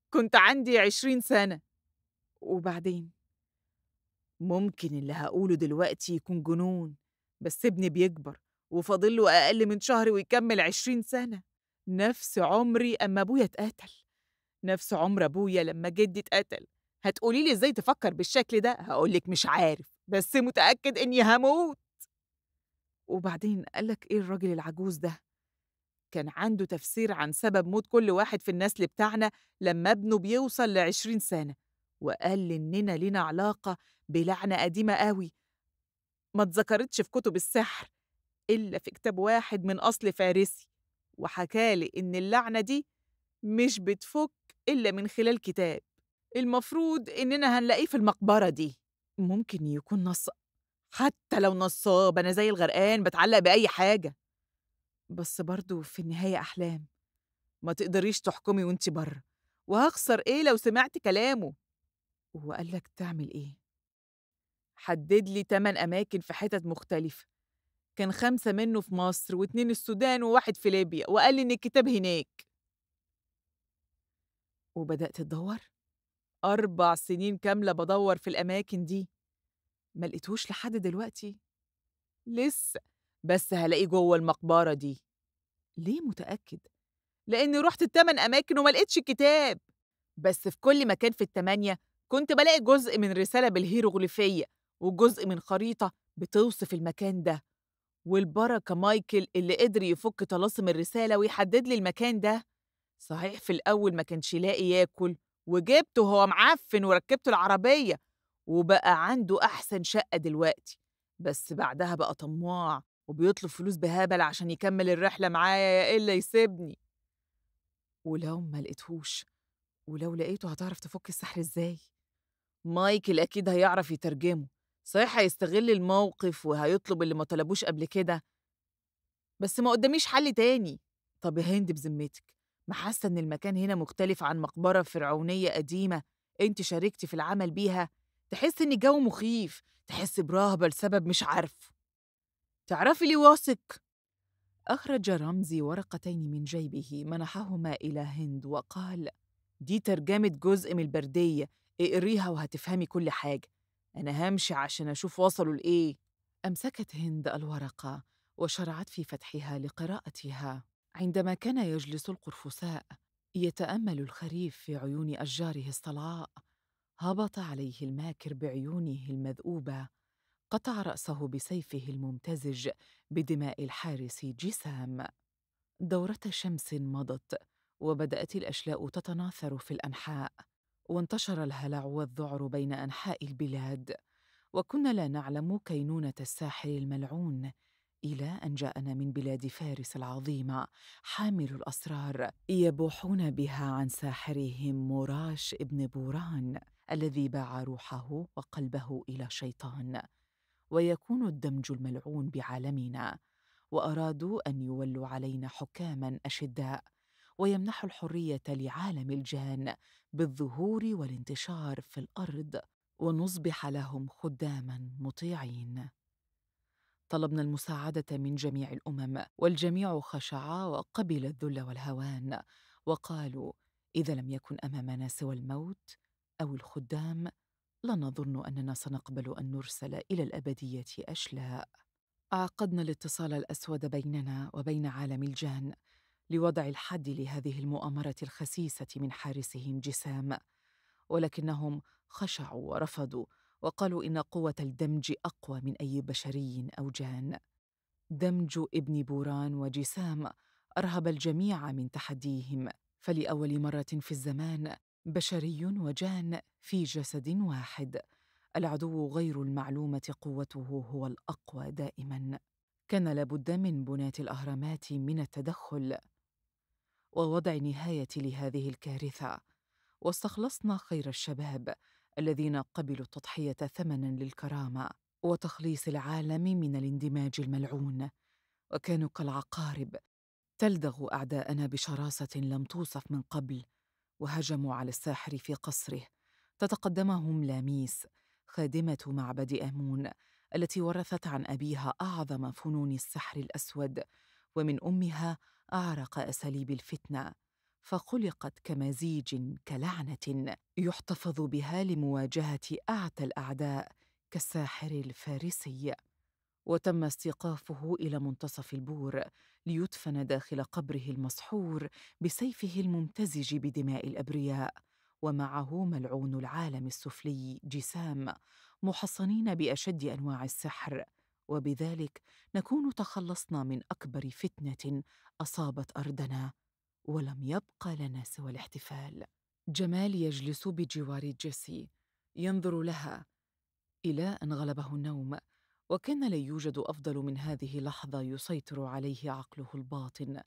كنت عندي 20 سنة. وبعدين ممكن اللي هقوله دلوقتي يكون جنون، بس ابني بيكبر وفاضله أقل من شهر ويكمل 20 سنة، نفس عمري أما أبويا اتقتل، نفس عمر أبويا لما جدي اتقتل. هتقوليلي إزاي تفكر بالشكل ده؟ هقولك مش عارف، بس متأكد إني هموت. وبعدين قالك إيه الراجل العجوز ده؟ كان عنده تفسير عن سبب موت كل واحد في النسل بتاعنا لما ابنه بيوصل 20 سنة، وقال إننا لنا علاقة بلعنة قديمة قوي ما اتذكرتش في كتب السحر إلا في كتاب واحد من أصل فارسي، وحكالي إن اللعنة دي مش بتفك إلا من خلال كتاب المفروض إننا هنلاقيه في المقبرة دي. ممكن يكون نص، حتى لو نصاب أنا زي الغرقان بتعلق بأي حاجة، بس برضو في النهاية أحلام ما تقدريش تحكمي وانتي بره، وهخسر إيه لو سمعت كلامه. وقالك تعمل إيه؟ حدد لي 8 أماكن في حتت مختلفة، كان 5 منه في مصر و2 السودان و1 في ليبيا، وقال لي إن الكتاب هناك. وبدأت تدور. 4 سنين كاملة بدور في الأماكن دي، ما لقيتوش لحد دلوقتي لسه، بس هلاقيه جوه المقبرة دي. ليه متأكد؟ لأني رحت 8 أماكن وما لقيتش كتاب، بس في كل مكان في 8 كنت بلاقي جزء من رسالة بالهيروغليفية، وجزء من خريطة بتوصف المكان ده، والبركة مايكل اللي قدر يفك طلاسم الرسالة ويحدد لي المكان ده. صحيح في الأول ما كانش يلاقي ياكل، وجبته هو معفن وركبته العربية، وبقى عنده أحسن شقة دلوقتي، بس بعدها بقى طماع وبيطلب فلوس بهبل عشان يكمل الرحلة معايا إلا يسيبني. ولو ما لقيتهوش، ولو لقيته، هتعرف تفك السحر إزاي؟ مايكل أكيد هيعرف يترجمه. صحيح هيستغل الموقف وهيطلب اللي ما طلبوش قبل كده، بس ما قداميش حل تاني. طب يا هند بذمتك، ما حاسة إن المكان هنا مختلف عن مقبرة فرعونية قديمة أنت شاركتي في العمل بيها؟ تحس إن الجو مخيف، تحس برهبة لسبب مش عارفه. تعرفي ليه واثق؟ أخرج رمزي ورقتين من جيبه، منحهما إلى هند وقال: دي ترجمة جزء من البردية، اقريها وهتفهمي كل حاجة. أنا همشي عشان أشوف وصلوا لإيه. أمسكت هند الورقة وشرعت في فتحها لقراءتها. عندما كان يجلس القرفساء يتأمل الخريف في عيون أشجاره الصلعاء، هبط عليه الماكر بعيونه المذؤوبة، قطع رأسه بسيفه الممتزج بدماء الحارس جسام. دورة شمس مضت، وبدأت الأشلاء تتناثر في الأنحاء، وانتشر الهلع والذعر بين أنحاء البلاد، وكنا لا نعلم كينونة الساحر الملعون إلى أن جاءنا من بلاد فارس العظيمة حامل الأسرار يبوحون بها عن ساحرهم مراش ابن بوران، الذي باع روحه وقلبه إلى شيطان، ويكون الدمج الملعون بعالمنا، وأرادوا أن يولوا علينا حكاماً أشداء، ويمنحوا الحرية لعالم الجان بالظهور والانتشار في الأرض، ونصبح لهم خداماً مطيعين. طلبنا المساعدة من جميع الأمم، والجميع خشع وقبل الذل والهوان، وقالوا إذا لم يكن أمامنا سوى الموت أو الخدام، لا نظن أننا سنقبل أن نرسل إلى الأبدية أشلاء. عقدنا الاتصال الأسود بيننا وبين عالم الجان لوضع الحد لهذه المؤامرة الخسيسة من حارسهم جسام، ولكنهم خشعوا ورفضوا وقالوا إن قوة الدمج أقوى من أي بشري أو جان. دمج ابن بوران وجسام أرهب الجميع من تحديهم، فلأول مرة في الزمان بشري وجان في جسد واحد. العدو غير المعلومة قوته هو الأقوى دائماً. كان لابد من بناة الأهرامات من التدخل ووضع نهاية لهذه الكارثة، واستخلصنا خير الشباب الذين قبلوا التضحية ثمناً للكرامة وتخليص العالم من الاندماج الملعون. وكانوا كالعقارب تلدغ أعداءنا بشراسة لم توصف من قبل، وهجموا على الساحر في قصره. تتقدمهم لاميس خادمة معبد آمون التي ورثت عن أبيها أعظم فنون السحر الأسود، ومن أمها أعرق أساليب الفتنة، فخلقت كمزيج كلعنة يحتفظ بها لمواجهة أعتى الأعداء كالساحر الفارسي، وتم استيقافه إلى منتصف البور ليدفن داخل قبره المسحور بسيفه الممتزج بدماء الأبرياء، ومعه ملعون العالم السفلي جسام، محصنين بأشد أنواع السحر. وبذلك نكون تخلصنا من أكبر فتنة أصابت أرضنا، ولم يبقى لنا سوى الاحتفال. جمال يجلس بجوار جيسي ينظر لها إلى أن غلبه النوم، وكان لا يوجد أفضل من هذه اللحظة يسيطر عليه عقله الباطن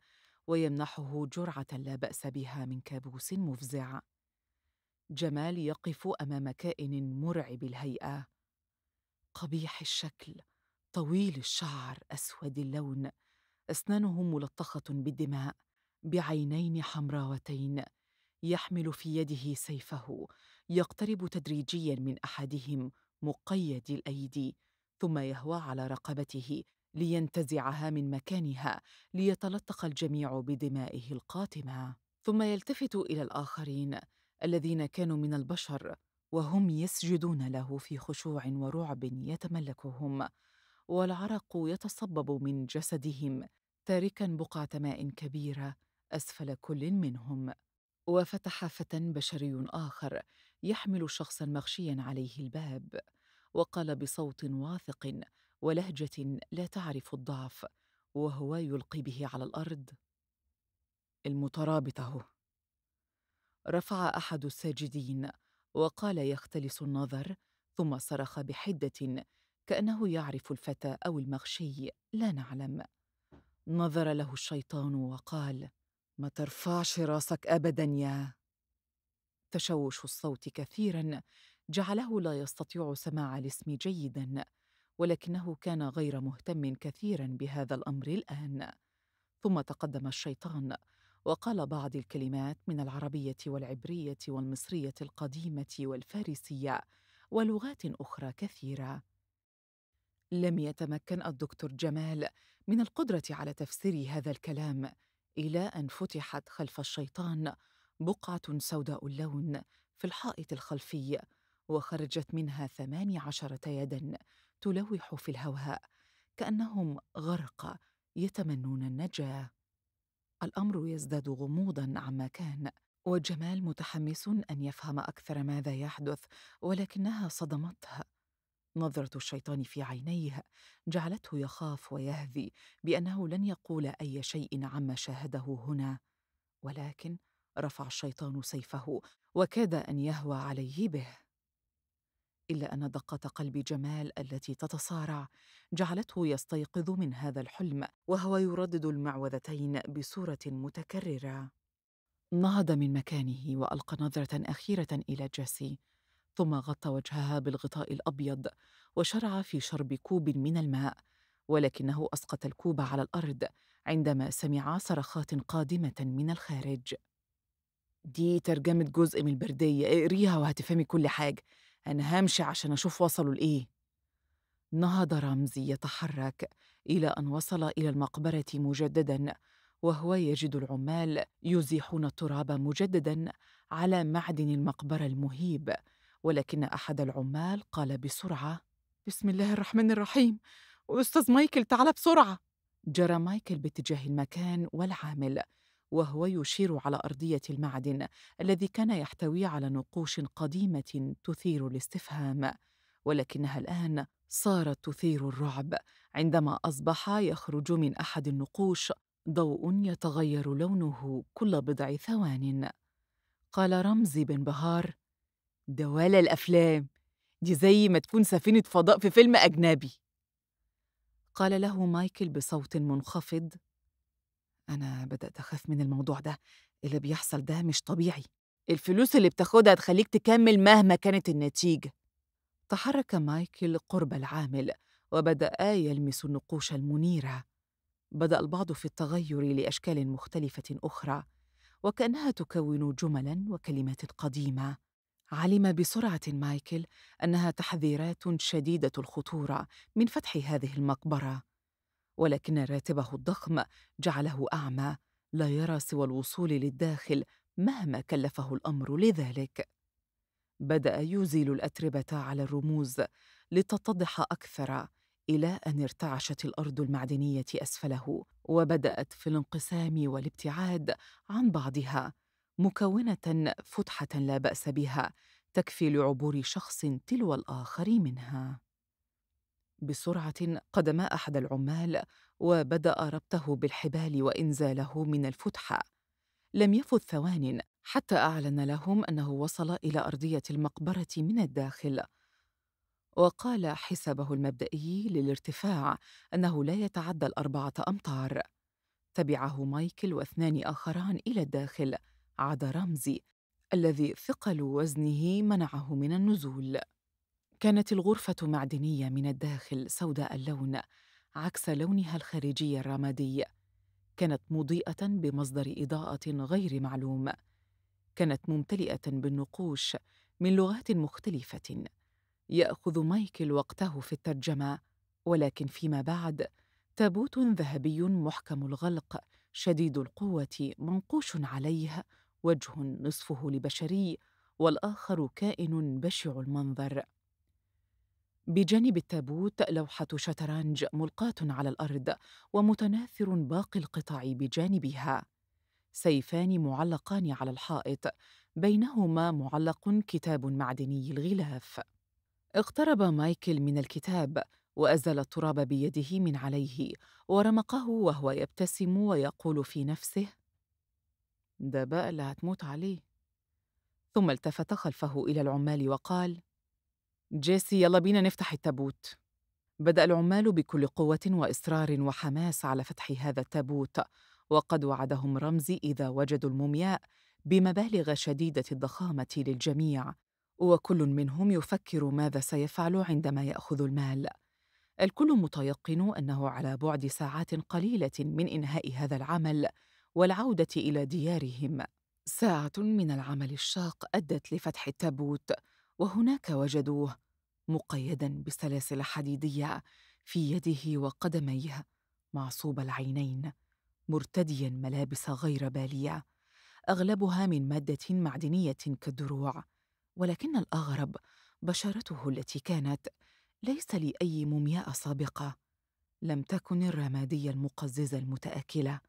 ويمنحه جرعة لا بأس بها من كابوس مفزع. جمال يقف أمام كائن مرعب الهيئة، قبيح الشكل، طويل الشعر، أسود اللون، أسنانه ملطخة بالدماء، بعينين حمراوتين، يحمل في يده سيفه، يقترب تدريجياً من أحدهم مقيد الأيدي، ثم يهوى على رقبته لينتزعها من مكانها ليتلطخ الجميع بدمائه القاتمة. ثم يلتفت إلى الآخرين الذين كانوا من البشر وهم يسجدون له في خشوع ورعب يتملكهم، والعرق يتصبب من جسدهم تاركاً بقعة ماء كبيرة أسفل كل منهم. وفتح فتى بشري آخر يحمل شخصاً مغشياً عليه الباب، وقال بصوت واثق ولهجة لا تعرف الضعف وهو يلقي به على الأرض: المترابط اهو. رفع أحد الساجدين وقال يختلس النظر، ثم صرخ بحدة كأنه يعرف الفتى أو المغشي لا نعلم. نظر له الشيطان وقال: ما ترفعش راسك أبداً يا. تشوش الصوت كثيراً جعله لا يستطيع سماع الاسم جيداً، ولكنه كان غير مهتم كثيراً بهذا الأمر الآن. ثم تقدم الشيطان وقال بعض الكلمات من العربية والعبرية والمصرية القديمة والفارسية ولغات أخرى كثيرة. لم يتمكن الدكتور جمال من القدرة على تفسير هذا الكلام، إلى أن فتحت خلف الشيطان بقعة سوداء اللون في الحائط الخلفي، وخرجت منها 18 يداً تلوح في الهواء كأنهم غرق يتمنون النجاة. الأمر يزداد غموضاً عما كان، وجمال متحمس أن يفهم أكثر ماذا يحدث، ولكنها صدمتها. نظرة الشيطان في عينيه جعلته يخاف ويهذي بأنه لن يقول أي شيء عما شاهده هنا، ولكن رفع الشيطان سيفه وكاد أن يهوى عليه به، إلا أن دقة قلب جمال التي تتصارع جعلته يستيقظ من هذا الحلم وهو يردد المعوذتين بصورة متكررة. نهض من مكانه وألقى نظرة أخيرة إلى جيسي، ثم غطى وجهها بالغطاء الأبيض وشرع في شرب كوب من الماء، ولكنه أسقط الكوب على الأرض عندما سمع صرخات قادمة من الخارج. دي ترجمة جزء من البردية، اقريها وهتفهمي كل حاجة. أنا همشي عشان أشوف وصلوا لإيه. نهض رمزي يتحرك إلى أن وصل إلى المقبرة مجدداً، وهو يجد العمال يزيحون التراب مجدداً على معدن المقبرة المهيب، ولكن أحد العمال قال بسرعة: بسم الله الرحمن الرحيم، أستاذ مايكل تعال بسرعة. جرى مايكل باتجاه المكان والعامل وهو يشير على أرضية المعدن الذي كان يحتوي على نقوش قديمة تثير الاستفهام، ولكنها الآن صارت تثير الرعب عندما أصبح يخرج من أحد النقوش ضوء يتغير لونه كل بضع ثوان. قال رمزي بانبهار: ده ولا الأفلام، دي زي ما تكون سفينة فضاء في فيلم أجنبي. قال له مايكل بصوت منخفض: أنا بدأت أخاف من الموضوع ده، اللي بيحصل ده مش طبيعي. الفلوس اللي بتاخدها هتخليك تكمل مهما كانت النتيجة. تحرك مايكل قرب العامل وبدأ يلمس النقوش المنيرة. بدأ البعض في التغير لأشكال مختلفة أخرى، وكأنها تكون جملاً وكلمات قديمة. علم بسرعة مايكل أنها تحذيرات شديدة الخطورة من فتح هذه المقبرة، ولكن راتبه الضخم جعله أعمى لا يرى سوى الوصول للداخل مهما كلفه الأمر لذلك. بدأ يزيل الأتربة على الرموز لتتضح أكثر، إلى أن ارتعشت الأرض المعدنية أسفله وبدأت في الانقسام والابتعاد عن بعضها، مكونة فتحة لا بأس بها تكفي لعبور شخص تلو الآخر منها. بسرعة قدم أحد العمال وبدأ ربطه بالحبال وإنزاله من الفتحة. لم يفت ثوان حتى أعلن لهم أنه وصل إلى أرضية المقبرة من الداخل، وقال حسابه المبدئي للارتفاع أنه لا يتعدى 4 أمتار. تبعه مايكل واثنان آخران إلى الداخل عدا رمزي الذي ثقل وزنه منعه من النزول. كانت الغرفة معدنية من الداخل، سوداء اللون عكس لونها الخارجي الرمادي، كانت مضيئة بمصدر إضاءة غير معلوم، كانت ممتلئة بالنقوش من لغات مختلفة. يأخذ مايكل وقته في الترجمة، ولكن فيما بعد تابوت ذهبي محكم الغلق شديد القوة منقوش عليه وجه نصفه لبشري والآخر كائن بشع المنظر. بجانب التابوت لوحة شطرنج ملقاة على الأرض ومتناثر باقي القطع بجانبها. سيفان معلقان على الحائط، بينهما معلق كتاب معدني الغلاف. اقترب مايكل من الكتاب وأزال التراب بيده من عليه ورمقه وهو يبتسم ويقول في نفسه: ده بقى اللي هتموت عليه. ثم التفت خلفه إلى العمال وقال: جيسي، يلا بينا نفتح التابوت. بدأ العمال بكل قوة وإصرار وحماس على فتح هذا التابوت، وقد وعدهم رمزي إذا وجدوا المومياء بمبالغ شديدة الضخامة للجميع، وكل منهم يفكر ماذا سيفعل عندما يأخذ المال. الكل متيقن أنه على بعد ساعات قليلة من إنهاء هذا العمل والعودة إلى ديارهم. ساعة من العمل الشاق أدت لفتح التابوت، وهناك وجدوه مقيداً بسلاسل حديدية في يده وقدميه، معصوب العينين، مرتدياً ملابس غير بالية أغلبها من مادة معدنية كالدروع، ولكن الأغرب بشرته التي كانت ليس لأي مومياء سابقة، لم تكن الرمادية المقززة المتآكلة،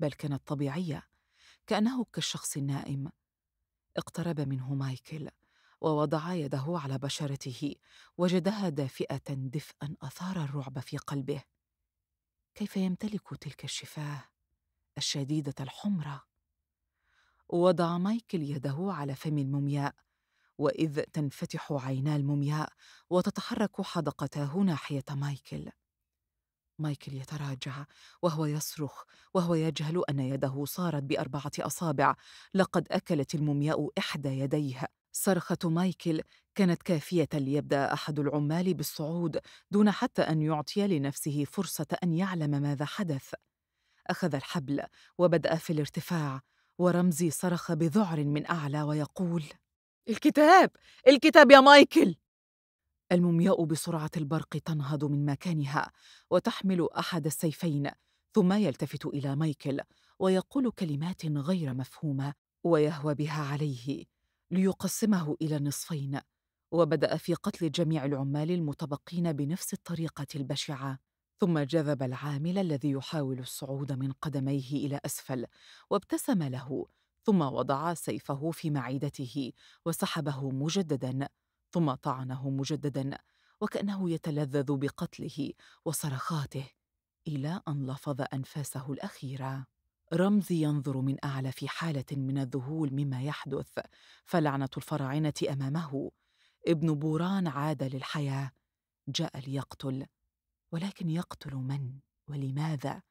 بل كانت طبيعية كأنه كالشخص النائم. اقترب منه مايكل ووضع يده على بشرته، وجدها دافئة دفئاً أثار الرعب في قلبه. كيف يمتلك تلك الشفاه الشديدة الحمرة؟ وضع مايكل يده على فم المومياء، وإذ تنفتح عينا المومياء وتتحرك حدقتاه ناحية مايكل. مايكل يتراجع وهو يصرخ وهو يجهل أن يده صارت ب4 أصابع، لقد أكلت المومياء إحدى يديه. صرخة مايكل كانت كافية ليبدأ أحد العمال بالصعود دون حتى أن يعطي لنفسه فرصة أن يعلم ماذا حدث. أخذ الحبل وبدأ في الارتفاع، ورمزي صرخ بذعر من أعلى ويقول: الكتاب، الكتاب يا مايكل! المومياء بسرعة البرق تنهض من مكانها وتحمل أحد السيفين، ثم يلتفت إلى مايكل ويقول كلمات غير مفهومة ويهوى بها عليه ليقسمه إلى نصفين، وبدأ في قتل جميع العمال المتبقين بنفس الطريقة البشعة، ثم جذب العامل الذي يحاول الصعود من قدميه إلى أسفل وابتسم له، ثم وضع سيفه في معدته وسحبه مجدداً، ثم طعنه مجدداً وكأنه يتلذذ بقتله وصرخاته إلى أن لفظ أنفاسه الأخيرة. رمزي ينظر من أعلى في حالة من الذهول مما يحدث، فلعنة الفراعنة أمامه. ابن بوران عاد للحياة، جاء ليقتل، ولكن يقتل من؟ ولماذا؟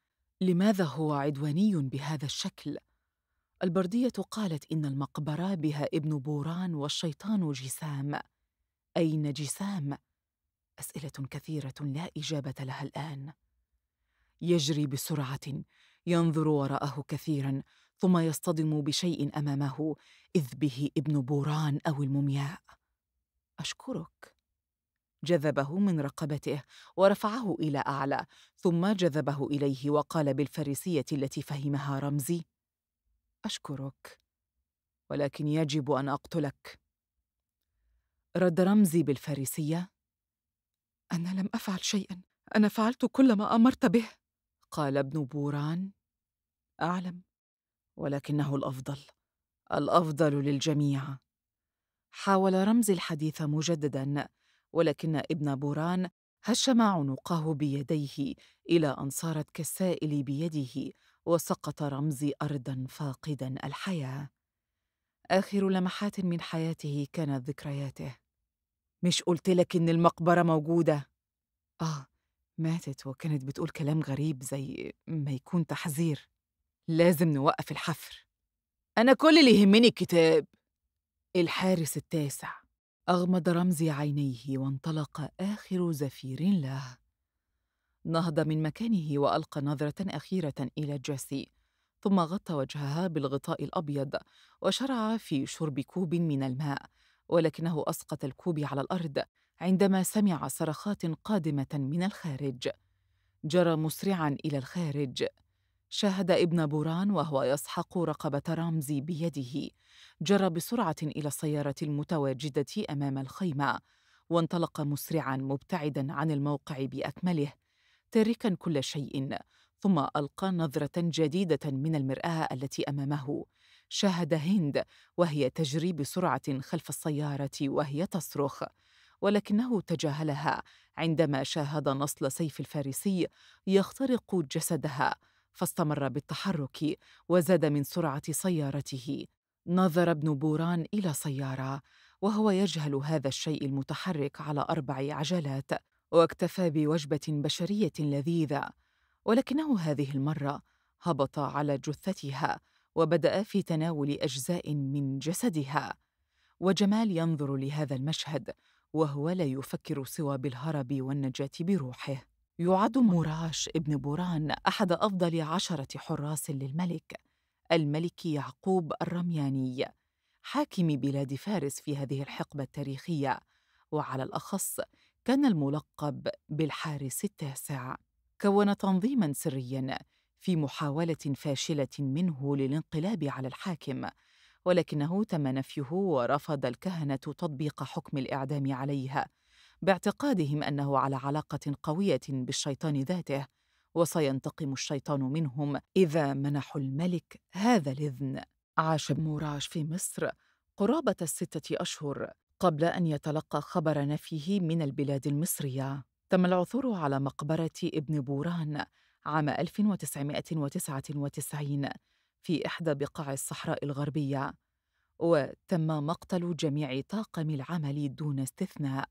لماذا هو عدواني بهذا الشكل؟ البردية قالت إن المقبرة بها ابن بوران والشيطان جسام. أين جسام؟ أسئلة كثيرة لا إجابة لها الآن. يجري بسرعة، ينظر وراءه كثيرا، ثم يصطدم بشيء أمامه إذ به ابن بوران أو المومياء. أشكرك. جذبه من رقبته ورفعه إلى أعلى، ثم جذبه إليه وقال بالفارسية التي فهمها رمزي: أشكرك، ولكن يجب أن أقتلك. رد رمزي بالفارسية: أنا لم أفعل شيئا، أنا فعلت كل ما أمرت به. قال ابن بوران: أعلم، ولكنه الأفضل، الأفضل للجميع. حاول رمزي الحديث مجدداً، ولكن ابن بوران هشم عنقه بيديه إلى أن صارت كالسائل بيده، وسقط رمزي أرضاً فاقداً الحياة. آخر لمحات من حياته كانت ذكرياته. مش قلت لك إن المقبرة موجودة؟ ماتت وكانت بتقول كلام غريب زي ما يكون تحذير. لازم نوقف الحفر. أنا كل اللي يهمني الكتاب. الحارس التاسع. أغمض رمزي عينيه وانطلق آخر زفير له. نهض من مكانه وألقى نظرة أخيرة إلى جيسي، ثم غطى وجهها بالغطاء الأبيض وشرع في شرب كوب من الماء، ولكنه أسقط الكوب على الأرض عندما سمع صرخات قادمة من الخارج. جرى مسرعاً إلى الخارج. شاهد ابن بوران وهو يسحق رقبة رمزي بيده. جرى بسرعة إلى السيارة المتواجدة أمام الخيمة، وانطلق مسرعاً مبتعداً عن الموقع بأكمله، تاركاً كل شيء، ثم ألقى نظرة جديدة من المرآة التي أمامه. شاهد هند وهي تجري بسرعة خلف السيارة وهي تصرخ، ولكنه تجاهلها عندما شاهد نصل سيف الفارسي يخترق جسدها، فاستمر بالتحرك وزاد من سرعة سيارته. نظر ابن بوران إلى سيارة وهو يجهل هذا الشيء المتحرك على 4 عجلات، واكتفى بوجبة بشرية لذيذة، ولكنه هذه المرة هبط على جثتها وبدأ في تناول أجزاء من جسدها. وجمال ينظر لهذا المشهد وهو لا يفكر سوى بالهرب والنجاة بروحه. يعد مراش ابن بوران أحد أفضل 10 حراس للملك، الملك يعقوب الرمياني، حاكم بلاد فارس في هذه الحقبة التاريخية، وعلى الأخص كان الملقب بالحارس التاسع. كون تنظيماً سرياً في محاولة فاشلة منه للانقلاب على الحاكم، ولكنه تم نفيه، ورفض الكهنة تطبيق حكم الإعدام عليها باعتقادهم أنه على علاقة قوية بالشيطان ذاته، وسينتقم الشيطان منهم إذا منحوا الملك هذا الإذن. عاش مراش في مصر قرابة 6 أشهر قبل أن يتلقى خبر نفيه من البلاد المصرية. تم العثور على مقبرة ابن بوران عام 1999 في إحدى بقاع الصحراء الغربية، وتم مقتل جميع طاقم العمل دون استثناء.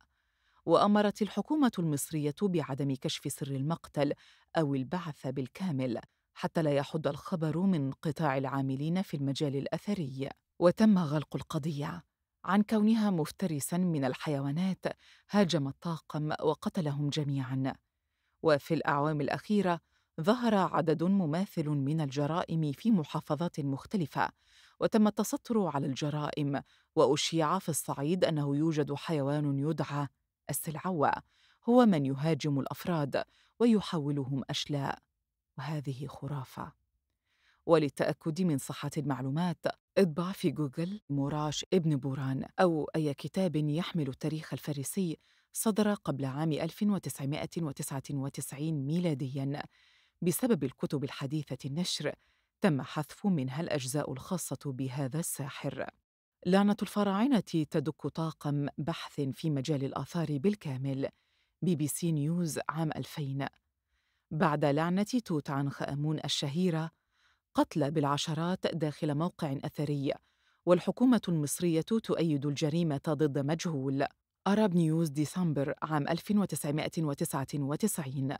وأمرت الحكومة المصرية بعدم كشف سر المقتل أو البعث بالكامل حتى لا يحد الخبر من قطاع العاملين في المجال الأثري. وتم غلق القضية عن كونها مفترساً من الحيوانات هاجم الطاقم وقتلهم جميعاً. وفي الأعوام الأخيرة ظهر عدد مماثل من الجرائم في محافظات مختلفة، وتم التستر على الجرائم، وأشيع في الصعيد أنه يوجد حيوان يدعى السلعوة هو من يهاجم الأفراد ويحولهم أشلاء، وهذه خرافة. وللتأكد من صحة المعلومات اضع في جوجل مراش ابن بوران أو أي كتاب يحمل التاريخ الفارسي، صدر قبل عام 1999 ميلادياً. بسبب الكتب الحديثة النشر تم حذف منها الأجزاء الخاصة بهذا الساحر. لعنة الفراعنة تدك طاقم بحث في مجال الآثار بالكامل. BBC نيوز عام 2000. بعد لعنة توت عنخ آمون الشهيرة، قتل بالعشرات داخل موقع أثري، والحكومة المصرية تؤيد الجريمة ضد مجهول. أراب نيوز ديسمبر عام 1999.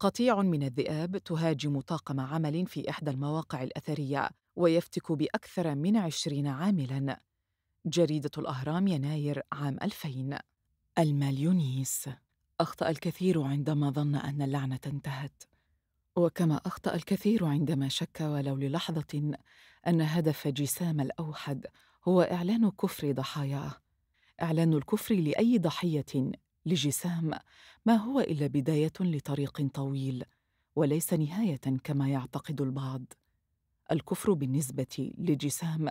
قطيع من الذئاب تهاجم طاقم عمل في إحدى المواقع الأثرية ويفتك بأكثر من 20 عاملاً. جريدة الأهرام يناير عام 2000. المليونيس. أخطأ الكثير عندما ظن أن اللعنة انتهت، وكما أخطأ الكثير عندما شك ولو للحظة أن هدف جسام الأوحد هو إعلان كفر ضحاياه. إعلان الكفر لأي ضحية لجسام ما هو إلا بداية لطريق طويل، وليس نهاية كما يعتقد البعض. الكفر بالنسبة لجسام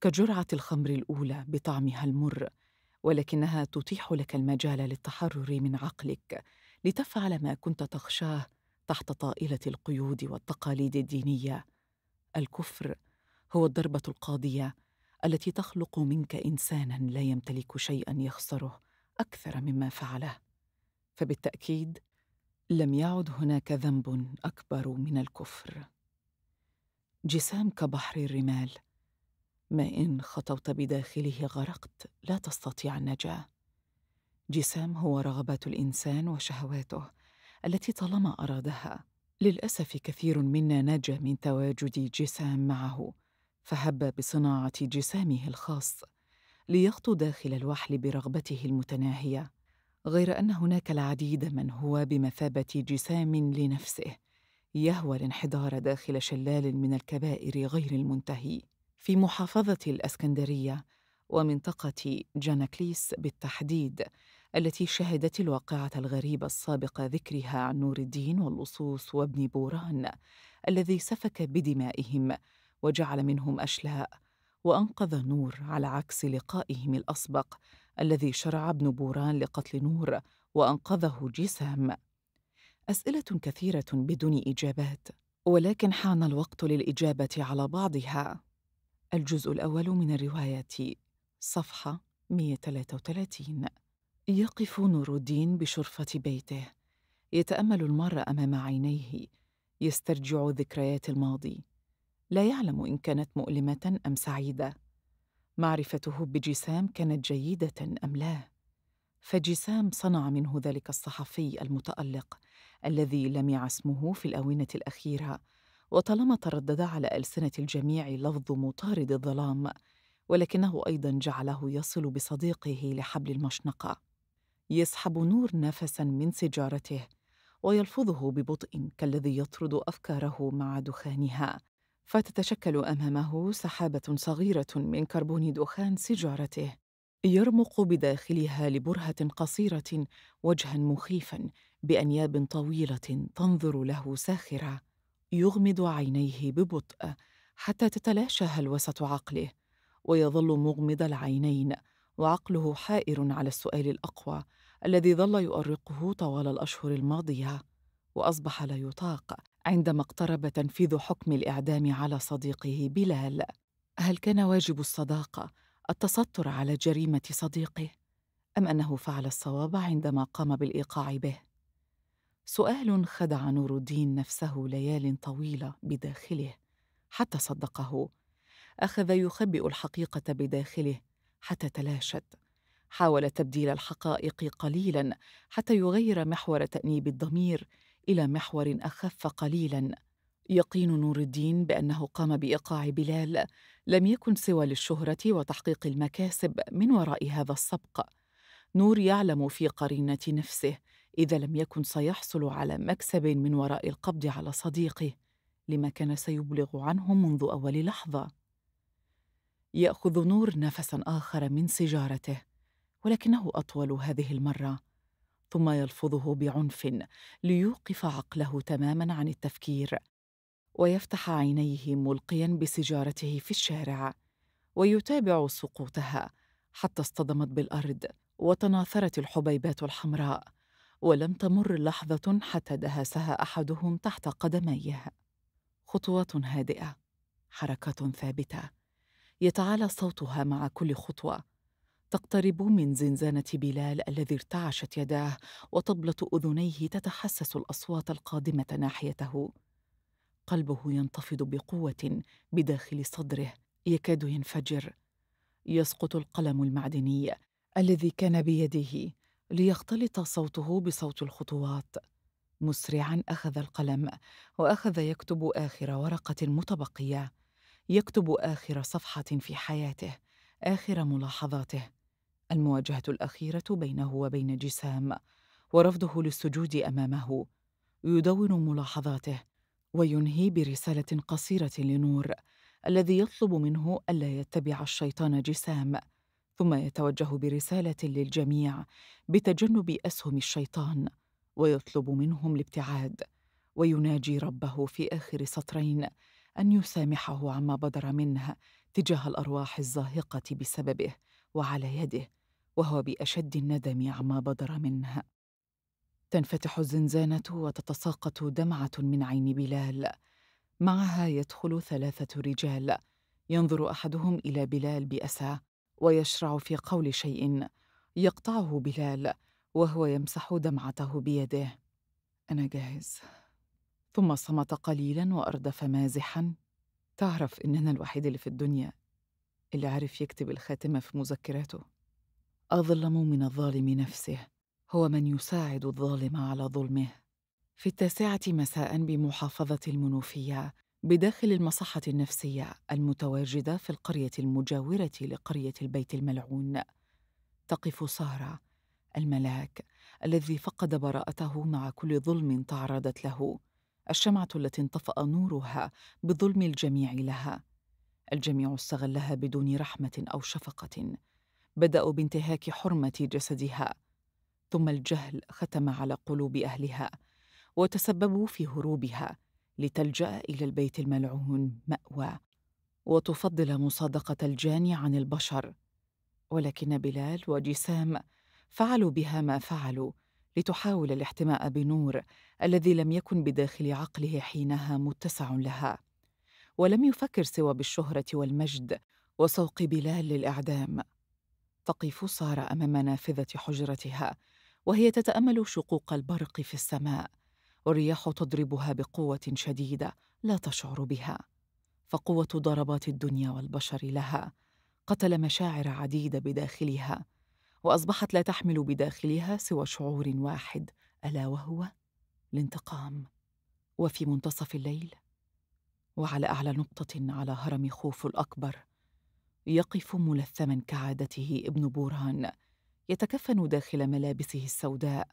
كجرعة الخمر الأولى بطعمها المر، ولكنها تتيح لك المجال للتحرر من عقلك لتفعل ما كنت تخشاه تحت طائلة القيود والتقاليد الدينية. الكفر هو الضربة القاضية التي تخلق منك إنساناً لا يمتلك شيئاً يخسره أكثر مما فعله. فبالتأكيد لم يعد هناك ذنب أكبر من الكفر. جسام كبحر الرمال، ما إن خطوت بداخله غرقت لا تستطيع النجاة. جسام هو رغبات الإنسان وشهواته التي طالما أرادها. للأسف كثير منا نجا من تواجد جسام معه، فهب بصناعة جسامه الخاص ليخطو داخل الوحل برغبته المتناهية. غير أن هناك العديد من هو بمثابة جسام لنفسه، يهوى الانحدار داخل شلال من الكبائر غير المنتهي. في محافظة الأسكندرية ومنطقة جاناكليس بالتحديد، التي شهدت الواقعة الغريبة السابق ذكرها عن نور الدين واللصوص وابن بوران الذي سفك بدمائهم وجعل منهم أشلاء، وأنقذ نور على عكس لقائهم الأسبق الذي شرع ابن بوران لقتل نور وأنقذه جسام. أسئلة كثيرة بدون إجابات، ولكن حان الوقت للإجابة على بعضها. الجزء الأول من الرواية، صفحة 133. يقف نور الدين بشرفة بيته، يتأمل المرة أمام عينيه، يسترجع ذكريات الماضي. لا يعلم إن كانت مؤلمة أم سعيدة. معرفته بجسام كانت جيدة أم لا؟ فجسام صنع منه ذلك الصحفي المتألق الذي لمع اسمه في الآونة الأخيرة، وطالما تردد على ألسنة الجميع لفظ مطارد الظلام، ولكنه أيضاً جعله يصل بصديقه لحبل المشنقة. يسحب نور نفساً من سجارته ويلفظه ببطء كالذي يطرد أفكاره مع دخانها، فتتشكل أمامه سحابة صغيرة من كربون دخان سجارته، يرمق بداخلها لبرهة قصيرة وجهاً مخيفاً بأنياب طويلة تنظر له ساخرة. يغمض عينيه ببطء حتى تتلاشى هلوسة عقله، ويظل مغمض العينين وعقله حائر على السؤال الأقوى الذي ظل يؤرقه طوال الأشهر الماضية، وأصبح لا يطاق عندما اقترب تنفيذ حكم الإعدام على صديقه بلال. هل كان واجب الصداقة التستر على جريمة صديقه؟ أم أنه فعل الصواب عندما قام بالإيقاع به؟ سؤال خدع نور الدين نفسه ليال طويلة بداخله حتى صدقه. أخذ يخبئ الحقيقة بداخله حتى تلاشت. حاول تبديل الحقائق قليلاً حتى يغير محور تأنيب الضمير إلى محور أخف قليلاً. يقين نور الدين بأنه قام بإيقاع بلال لم يكن سوى للشهرة وتحقيق المكاسب من وراء هذا السبق. نور يعلم في قرينة نفسه إذا لم يكن سيحصل على مكسب من وراء القبض على صديقه، لما كان سيبلغ عنه منذ أول لحظة. يأخذ نور نفساً آخر من سجارته، ولكنه أطول هذه المرة، ثم يلفظه بعنف ليوقف عقله تماماً عن التفكير، ويفتح عينيه ملقياً بسجارته في الشارع، ويتابع سقوطها حتى اصطدمت بالأرض وتناثرت الحبيبات الحمراء، ولم تمر لحظة حتى دهسها أحدهم تحت قدميه. خطوات هادئة، حركة ثابتة، يتعالى صوتها مع كل خطوة. تقترب من زنزانة بلال الذي ارتعشت يداه وطبلة أذنيه تتحسس الأصوات القادمة ناحيته. قلبه ينتفض بقوة بداخل صدره، يكاد ينفجر. يسقط القلم المعدني الذي كان بيده ليختلط صوته بصوت الخطوات. مسرعاً أخذ القلم وأخذ يكتب آخر ورقة متبقية، يكتب آخر صفحة في حياته، آخر ملاحظاته. المواجهة الأخيرة بينه وبين جسام ورفضه للسجود أمامه. يدون ملاحظاته وينهي برسالة قصيرة لنور الذي يطلب منه ألا يتبع الشيطان جسام، ثم يتوجه برسالة للجميع بتجنب أسهم الشيطان ويطلب منهم الابتعاد، ويناجي ربه في آخر سطرين أن يسامحه عما بدر منه تجاه الأرواح الزاهقة بسببه وعلى يده، وهو بأشد الندم عما بدر منه. تنفتح الزنزانة وتتساقط دمعة من عين بلال. معها يدخل 3 رجال. ينظر أحدهم إلى بلال بأسى ويشرع في قول شيء يقطعه بلال وهو يمسح دمعته بيده. أنا جاهز. ثم صمت قليلاً وأردف مازحاً: تعرف إن أنا الوحيد اللي في الدنيا اللي عارف يكتب الخاتمة في مذكراته. أظلم من الظالم نفسه هو من يساعد الظالم على ظلمه. في 9 مساء بمحافظة المنوفية، بداخل المصحة النفسية المتواجدة في القرية المجاورة لقرية البيت الملعون، تقف سارة الملاك الذي فقد براءته مع كل ظلم تعرضت له، الشمعة التي انطفأ نورها بظلم الجميع لها. الجميع استغلها بدون رحمة أو شفقة. بدأوا بانتهاك حرمة جسدها، ثم الجهل ختم على قلوب أهلها وتسببوا في هروبها لتلجأ إلى البيت الملعون مأوى، وتفضل مصادقة الجاني عن البشر. ولكن بلال وجسام فعلوا بها ما فعلوا لتحاول الاحتماء بنور الذي لم يكن بداخل عقله حينها متسع لها، ولم يفكر سوى بالشهرة والمجد وسوق بلال للإعدام. تقف سارة أمام نافذة حجرتها وهي تتأمل شقوق البرق في السماء، والرياح تضربها بقوة شديدة لا تشعر بها، فقوة ضربات الدنيا والبشر لها قتل مشاعر عديدة بداخلها، وأصبحت لا تحمل بداخلها سوى شعور واحد، ألا وهو الانتقام. وفي منتصف الليل، وعلى أعلى نقطة على هرم خوف الأكبر، يقف ملثما كعادته ابن بوران، يتكفن داخل ملابسه السوداء،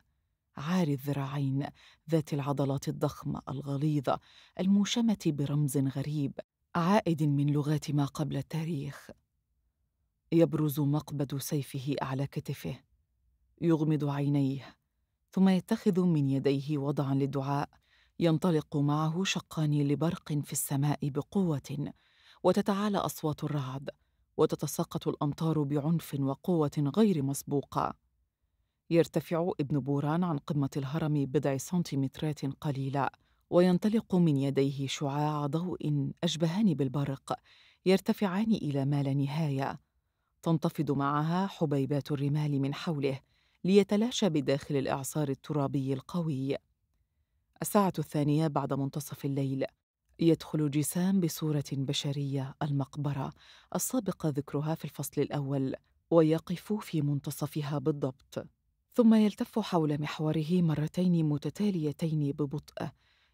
عاري الذراعين، ذات العضلات الضخمة الغليظة الموشمة برمز غريب عائد من لغات ما قبل التاريخ. يبرز مقبض سيفه أعلى كتفه. يغمض عينيه ثم يتخذ من يديه وضعا للدعاء. ينطلق معه شقان لبرق في السماء بقوة، وتتعالى أصوات الرعد وتتساقط الأمطار بعنف وقوة غير مسبوقة. يرتفع ابن بوران عن قمة الهرم بضع سنتيمترات قليلة، وينطلق من يديه شعاع ضوء أشبهان بالبرق يرتفعان إلى ما لا نهاية. تنتفض معها حبيبات الرمال من حوله ليتلاشى بداخل الإعصار الترابي القوي. 1:02 بعد منتصف الليل، يدخل جسام بصورة بشرية المقبرة السابق ذكرها في الفصل الأول، ويقف في منتصفها بالضبط، ثم يلتف حول محوره 2 مرات متتاليتين ببطء،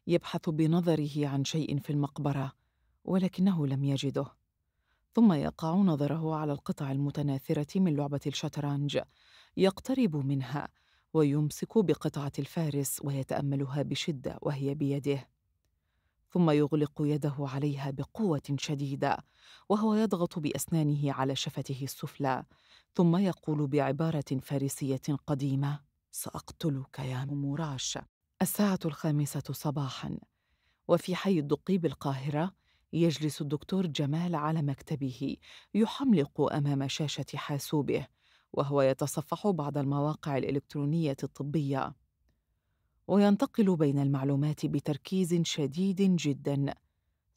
يبحث بنظره عن شيء في المقبرة ولكنه لم يجده، ثم يقع نظره على القطع المتناثرة من لعبة الشطرنج. يقترب منها ويمسك بقطعة الفارس ويتأملها بشدة وهي بيده، ثم يغلق يده عليها بقوة شديدة وهو يضغط بأسنانه على شفته السفلى، ثم يقول بعبارة فارسية قديمة: سأقتلك يا مراش. 5:05 صباحاً، وفي حي الدقي بالقاهرة، يجلس الدكتور جمال على مكتبه يحملق أمام شاشة حاسوبه وهو يتصفح بعض المواقع الإلكترونية الطبية، وينتقل بين المعلومات بتركيز شديد جداً،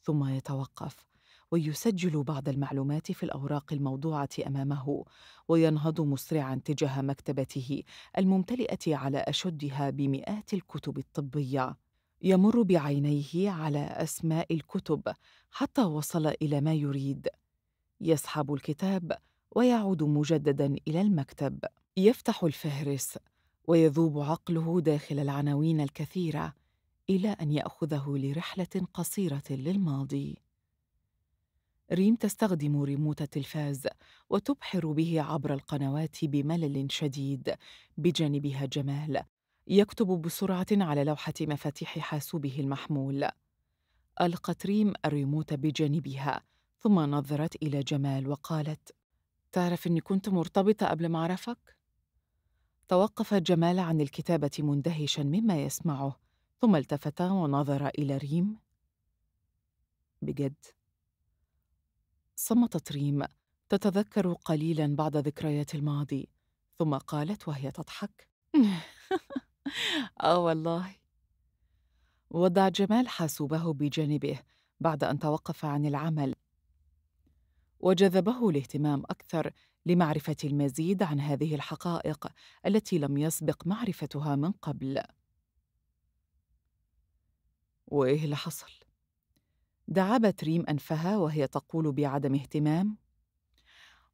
ثم يتوقف ويسجل بعض المعلومات في الأوراق الموضوعة أمامه، وينهض مسرعاً تجاه مكتبته الممتلئة على أشدها بمئات الكتب الطبية. يمر بعينيه على أسماء الكتب حتى وصل إلى ما يريد، يسحب الكتاب ويعود مجدداً إلى المكتب. يفتح الفهرس ويذوب عقله داخل العناوين الكثيرة إلى أن يأخذه لرحلة قصيرة للماضي. ريم تستخدم ريموت التلفاز وتبحر به عبر القنوات بملل شديد. بجانبها جمال يكتب بسرعة على لوحة مفاتيح حاسوبه المحمول. ألقت ريم الريموت بجانبها ثم نظرت إلى جمال وقالت: تعرف أني كنت مرتبطة قبل ما أعرفك؟ توقف جمال عن الكتابة مندهشاً مما يسمعه، ثم التفت ونظر إلى ريم. بجد؟ صمتت ريم تتذكر قليلاً بعض ذكريات الماضي، ثم قالت وهي تضحك: والله. وضع جمال حاسوبه بجانبه بعد أن توقف عن العمل، وجذبه الاهتمام أكثر لمعرفة المزيد عن هذه الحقائق التي لم يسبق معرفتها من قبل. وإيه اللي حصل؟ دعبت ريم أنفها وهي تقول بعدم اهتمام: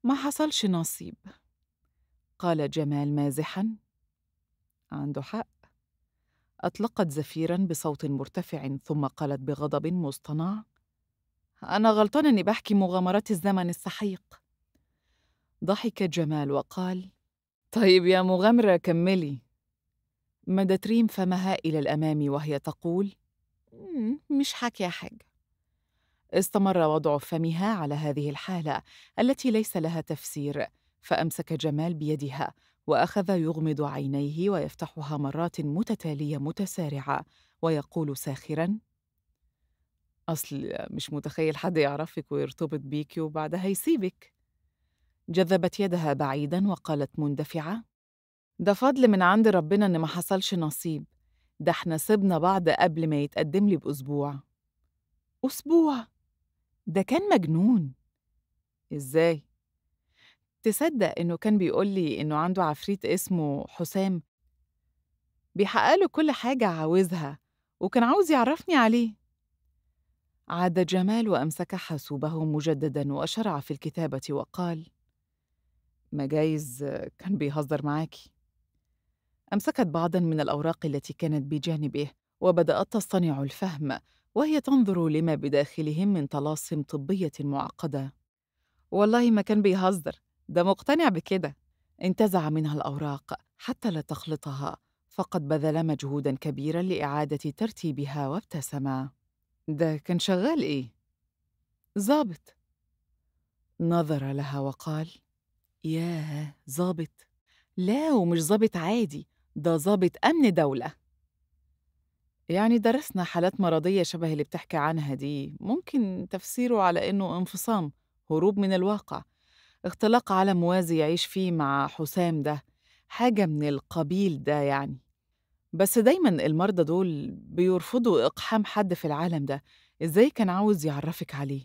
ما حصلش نصيب. قال جمال مازحاً: عنده حق. أطلقت زفيراً بصوت مرتفع ثم قالت بغضب مصطنع: أنا غلطان أني بحكي مغامرات الزمن السحيق. ضحك جمال وقال: طيب يا مغامرة كملي. مدت ريم فمها إلى الأمام وهي تقول: مش حكي يا حاج. استمر وضع فمها على هذه الحالة التي ليس لها تفسير، فأمسك جمال بيدها وأخذ يغمض عينيه ويفتحها مرات متتالية متسارعة ويقول ساخراً: أصل مش متخيل حد يعرفك ويرتبط بيكي وبعدها يسيبك. جذبت يدها بعيداً وقالت مندفعة: ده فضل من عند ربنا إن ما حصلش نصيب، ده احنا سبنا بعض قبل ما يتقدم لي بأسبوع. أسبوع؟ ده كان مجنون. إزاي؟ تصدق إنه كان بيقولي إنه عنده عفريت اسمه حسام بيحققله كل حاجة عاوزها، وكان عاوز يعرفني عليه. عاد جمال وأمسك حاسوبه مجدداً وشرع في الكتابة وقال: ما جايز كان بيهزر معاكي. أمسكت بعضاً من الأوراق التي كانت بجانبه وبدأت تصطنع الفهم وهي تنظر لما بداخلهم من طلاسم طبية معقدة. والله ما كان بيهزر، ده مقتنع بكده. انتزع منها الأوراق حتى لا تخلطها، فقد بذل مجهوداً كبيراً لإعادة ترتيبها وابتسم. ده كان شغال إيه؟ ظابط. نظر لها وقال: ياه ظابط. لا، ومش ظابط عادي، ده ظابط أمن دولة. يعني درسنا حالات مرضية شبه اللي بتحكي عنها دي، ممكن تفسيره على إنه انفصام، هروب من الواقع، اختلاق عالم موازي يعيش فيه مع حسام ده، حاجة من القبيل ده يعني. بس دايماً المرضى دول بيرفضوا إقحام حد في العالم ده، إزاي كان عاوز يعرفك عليه؟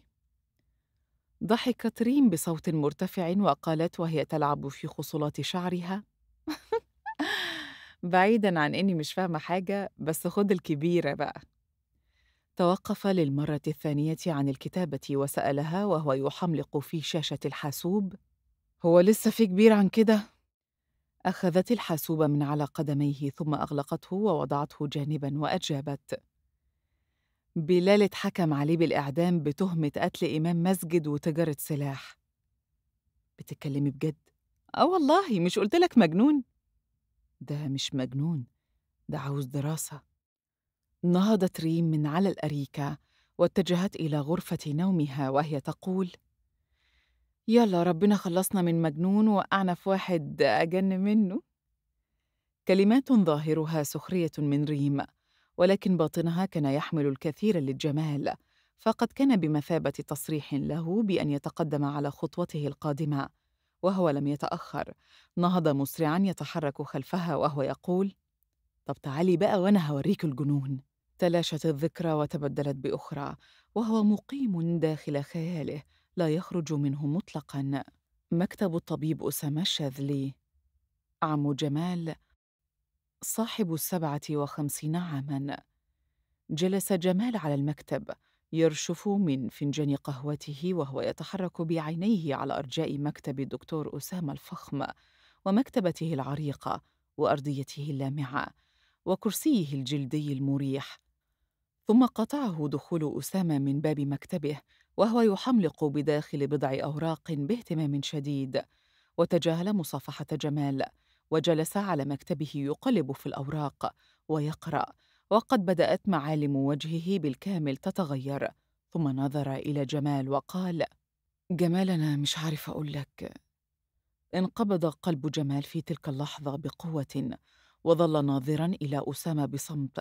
ضحكت ريم بصوت مرتفع وقالت وهي تلعب في خصلات شعرها: بعيداً عن إني مش فاهمة حاجة، بس خد الكبيرة بقى. توقف للمرة الثانية عن الكتابة وسألها وهو يحملق في شاشة الحاسوب: هو لسه في كبير عن كده؟ أخذت الحاسوب من على قدميه ثم أغلقته ووضعته جانباً وأجابت: بلال اتحكم عليه بالإعدام بتهمة قتل إمام مسجد وتجارة سلاح. بتتكلمي بجد؟ والله، مش قلتلك مجنون؟ ده مش مجنون، ده عاوز دراسة. نهضت ريم من على الأريكة واتجهت إلى غرفة نومها وهي تقول: يلا ربنا خلصنا من مجنون وقعنا في واحد أجن منه. كلمات ظاهرها سخرية من ريم، ولكن باطنها كان يحمل الكثير للجمال، فقد كان بمثابة تصريح له بأن يتقدم على خطوته القادمة، وهو لم يتأخر، نهض مسرعا يتحرك خلفها وهو يقول: طب تعالي بقى وأنا هوريك الجنون. تلاشت الذكرى وتبدلت بأخرى وهو مقيم داخل خياله لا يخرج منه مطلقا. مكتب الطبيب أسامة الشاذلي، عم جمال صاحب 57 عاماً. جلس جمال على المكتب يرشف من فنجان قهوته وهو يتحرك بعينيه على أرجاء مكتب الدكتور أسامة الفخم ومكتبته العريقة وأرضيته اللامعة وكرسيه الجلدي المريح. ثم قطعه دخول أسامة من باب مكتبه وهو يحملق بداخل بضع أوراق باهتمام شديد، وتجاهل مصافحة جمال وجلس على مكتبه يقلب في الأوراق ويقرأ، وقد بدأت معالم وجهه بالكامل تتغير. ثم نظر إلى جمال وقال: جمال، أنا مش عارف أقول لك. انقبض قلب جمال في تلك اللحظة بقوة وظل ناظراً إلى أسامة بصمت،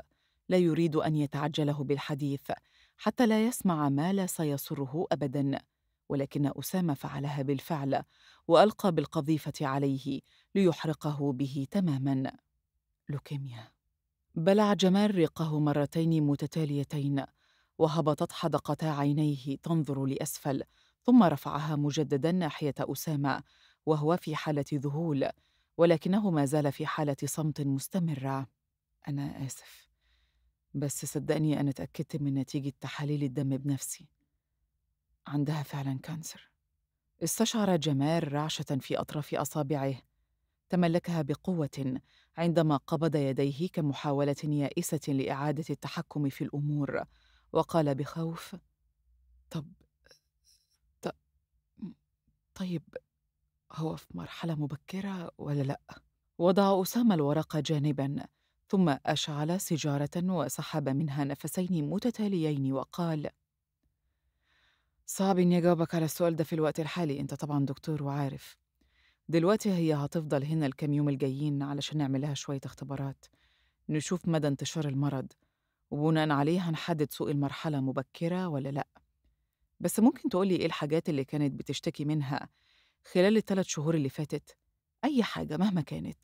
لا يريد أن يتعجله بالحديث حتى لا يسمع ما لا سيسره أبداً، ولكن أسامة فعلها بالفعل وألقى بالقذيفة عليه ليحرقه به تماماً. لوكيميا. بلع جمال ريقه مرتين متتاليتين وهبطت حدقتا عينيه تنظر لأسفل، ثم رفعها مجدداً ناحية أسامة وهو في حالة ذهول، ولكنه ما زال في حالة صمت مستمرة. أنا آسف، بس صدقني أنا اتأكدت من نتيجة تحاليل الدم بنفسي، عندها فعلا كانسر. استشعر جمال رعشة في أطراف أصابعه تملكها بقوة عندما قبض يديه كمحاولة يائسة لإعادة التحكم في الأمور، وقال بخوف: طيب هو في مرحلة مبكرة ولا لأ؟ وضع أسامة الورقة جانبا ثم أشعل سيجارة وسحب منها نفسين متتاليين وقال: صعب إني أجاوبك على السؤال ده في الوقت الحالي، أنت طبعا دكتور وعارف. دلوقتي هي هتفضل هنا الكام يوم الجايين علشان نعملها شوية اختبارات نشوف مدى انتشار المرض، وبناء عليه هنحدد سوء المرحلة مبكرة ولا لأ. بس ممكن تقولي إيه الحاجات اللي كانت بتشتكي منها خلال ال3 شهور اللي فاتت؟ أي حاجة مهما كانت.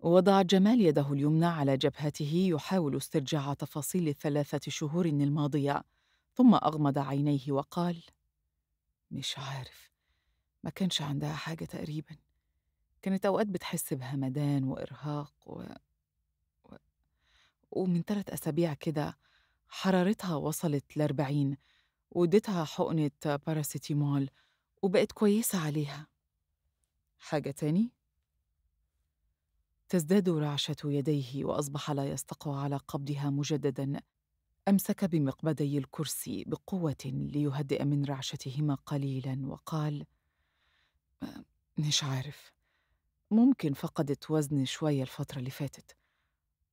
وضع جمال يده اليمنى على جبهته يحاول استرجاع تفاصيل ال3 شهور الماضية، ثم أغمض عينيه وقال: مش عارف، ما كانش عندها حاجة تقريباً. كانت أوقات بتحس بهمدان وإرهاق ومن 3 أسابيع كده حرارتها وصلت 40، واديتها حقنة باراسيتامول وبقت كويسة عليها. حاجة تاني؟ تزداد رعشة يديه وأصبح لا يستقوى على قبضها مجدداً. أمسك بمقبضي الكرسي بقوة ليهدئ من رعشتهما قليلاً وقال: مش عارف، ممكن فقدت وزن شوية الفترة اللي فاتت،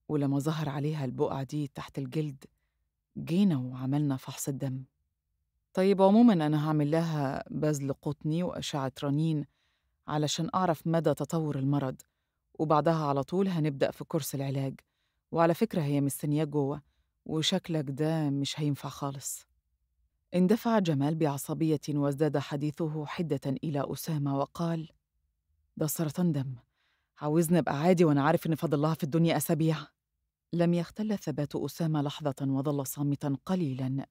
ولما ظهر عليها البقعة دي تحت الجلد جينا وعملنا فحص الدم. طيب عموماً أنا هعمل لها بذل قطني وأشعة رنين علشان أعرف مدى تطور المرض، وبعدها على طول هنبدأ في كورس العلاج. وعلى فكرة هي مستنية جوه، وشكلك ده مش هينفع خالص. اندفع جمال بعصبية وازداد حديثه حدة إلى أسامة وقال: ده سرطان دم، عاوزني أبقى عادي وأنا عارف إن فاضل لها في الدنيا أسابيع. لم يختل ثبات أسامة لحظة وظل صامتا قليلا.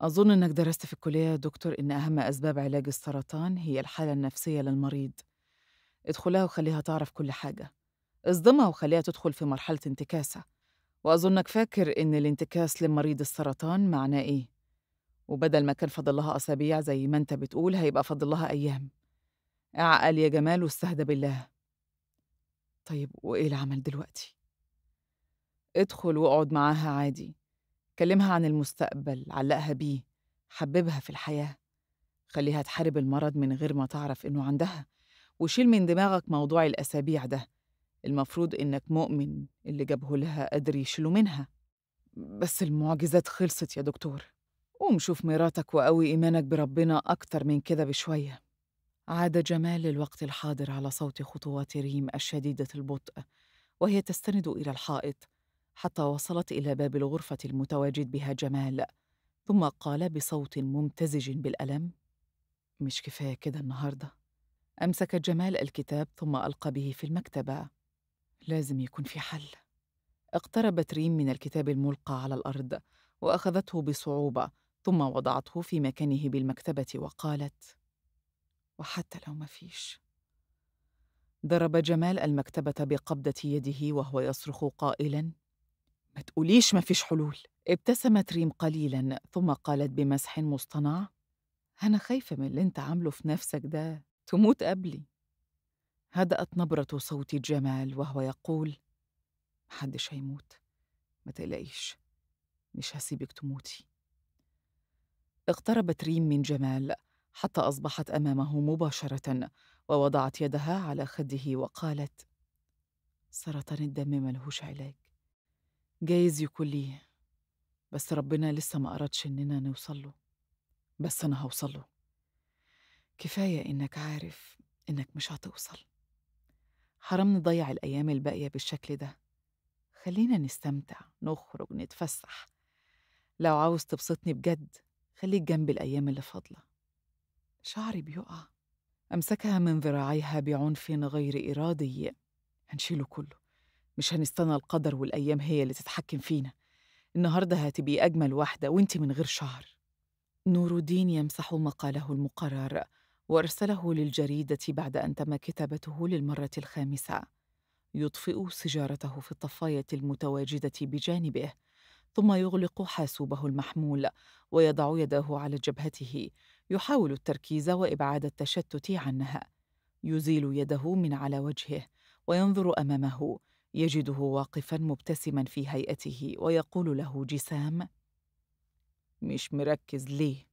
أظن إنك درست في الكلية يا دكتور إن أهم أسباب علاج السرطان هي الحالة النفسية للمريض. ادخلها وخليها تعرف كل حاجة، اصدمها وخليها تدخل في مرحلة انتكاسة. وأظنك فاكر إن الانتكاس لمريض السرطان معناه إيه، وبدل ما كان فاضلها أسابيع زي ما أنت بتقول هيبقى فاضلها أيام. اعقل يا جمال واستهدى بالله. طيب وإيه العمل دلوقتي؟ ادخل واقعد معاها عادي، كلمها عن المستقبل، علقها بيه، حببها في الحياة، خليها تحارب المرض من غير ما تعرف إنه عندها، وشيل من دماغك موضوع الأسابيع ده. المفروض إنك مؤمن اللي جابه لها قادر يشيله منها. بس المعجزات خلصت يا دكتور، قوم شوف مراتك وقوي إيمانك بربنا أكتر من كده بشوية. عاد جمال للوقت الحاضر على صوت خطوات ريم الشديدة البطء وهي تستند إلى الحائط حتى وصلت إلى باب الغرفة المتواجد بها جمال، ثم قال بصوت ممتزج بالألم: مش كفاية كده النهاردة؟ أمسك جمال الكتاب ثم ألقى به في المكتبة. لازم يكون في حل. اقتربت ريم من الكتاب الملقى على الأرض وأخذته بصعوبة ثم وضعته في مكانه بالمكتبة وقالت: وحتى لو ما فيش. ضرب جمال المكتبة بقبضة يده وهو يصرخ قائلاً: ما تقوليش ما فيش حلول. ابتسمت ريم قليلاً ثم قالت بمسح مصطنع: أنا خايفة من اللي أنت عامله في نفسك ده، تموت قبلي. هدأت نبرة صوت جمال وهو يقول: محدش هيموت، ما تقلقيش، مش هسيبك تموتي. اقتربت ريم من جمال حتى أصبحت أمامه مباشرة ووضعت يدها على خده وقالت: سرطان الدم ملهوش علاج، جايز يكون ليه، بس ربنا لسه ما أردش إننا نوصله، بس أنا هوصله. كفاية إنك عارف إنك مش هتوصل، حرام نضيع الأيام الباقية بالشكل ده، خلينا نستمتع، نخرج، نتفسح. لو عاوز تبسطني بجد خليك جنب الأيام اللي فاضلة. شعري بيقع. أمسكها من ذراعيها بعنف غير إرادي. هنشيله كله، مش هنستنى القدر والأيام هي اللي تتحكم فينا. النهاردة هتبقي أجمل واحدة وانتي من غير شعر. نور الدين يمسح مقاله المقرر وأرسله للجريدة بعد أن تم كتابته للمرة الخامسة. يطفئ سجارته في الطفاية المتواجدة بجانبه ثم يغلق حاسوبه المحمول ويضع يده على جبهته، يحاول التركيز وإبعاد التشتت عنها. يزيل يده من على وجهه وينظر أمامه، يجده واقفاً مبتسماً في هيئته ويقول له جسام: مش مركز ليه؟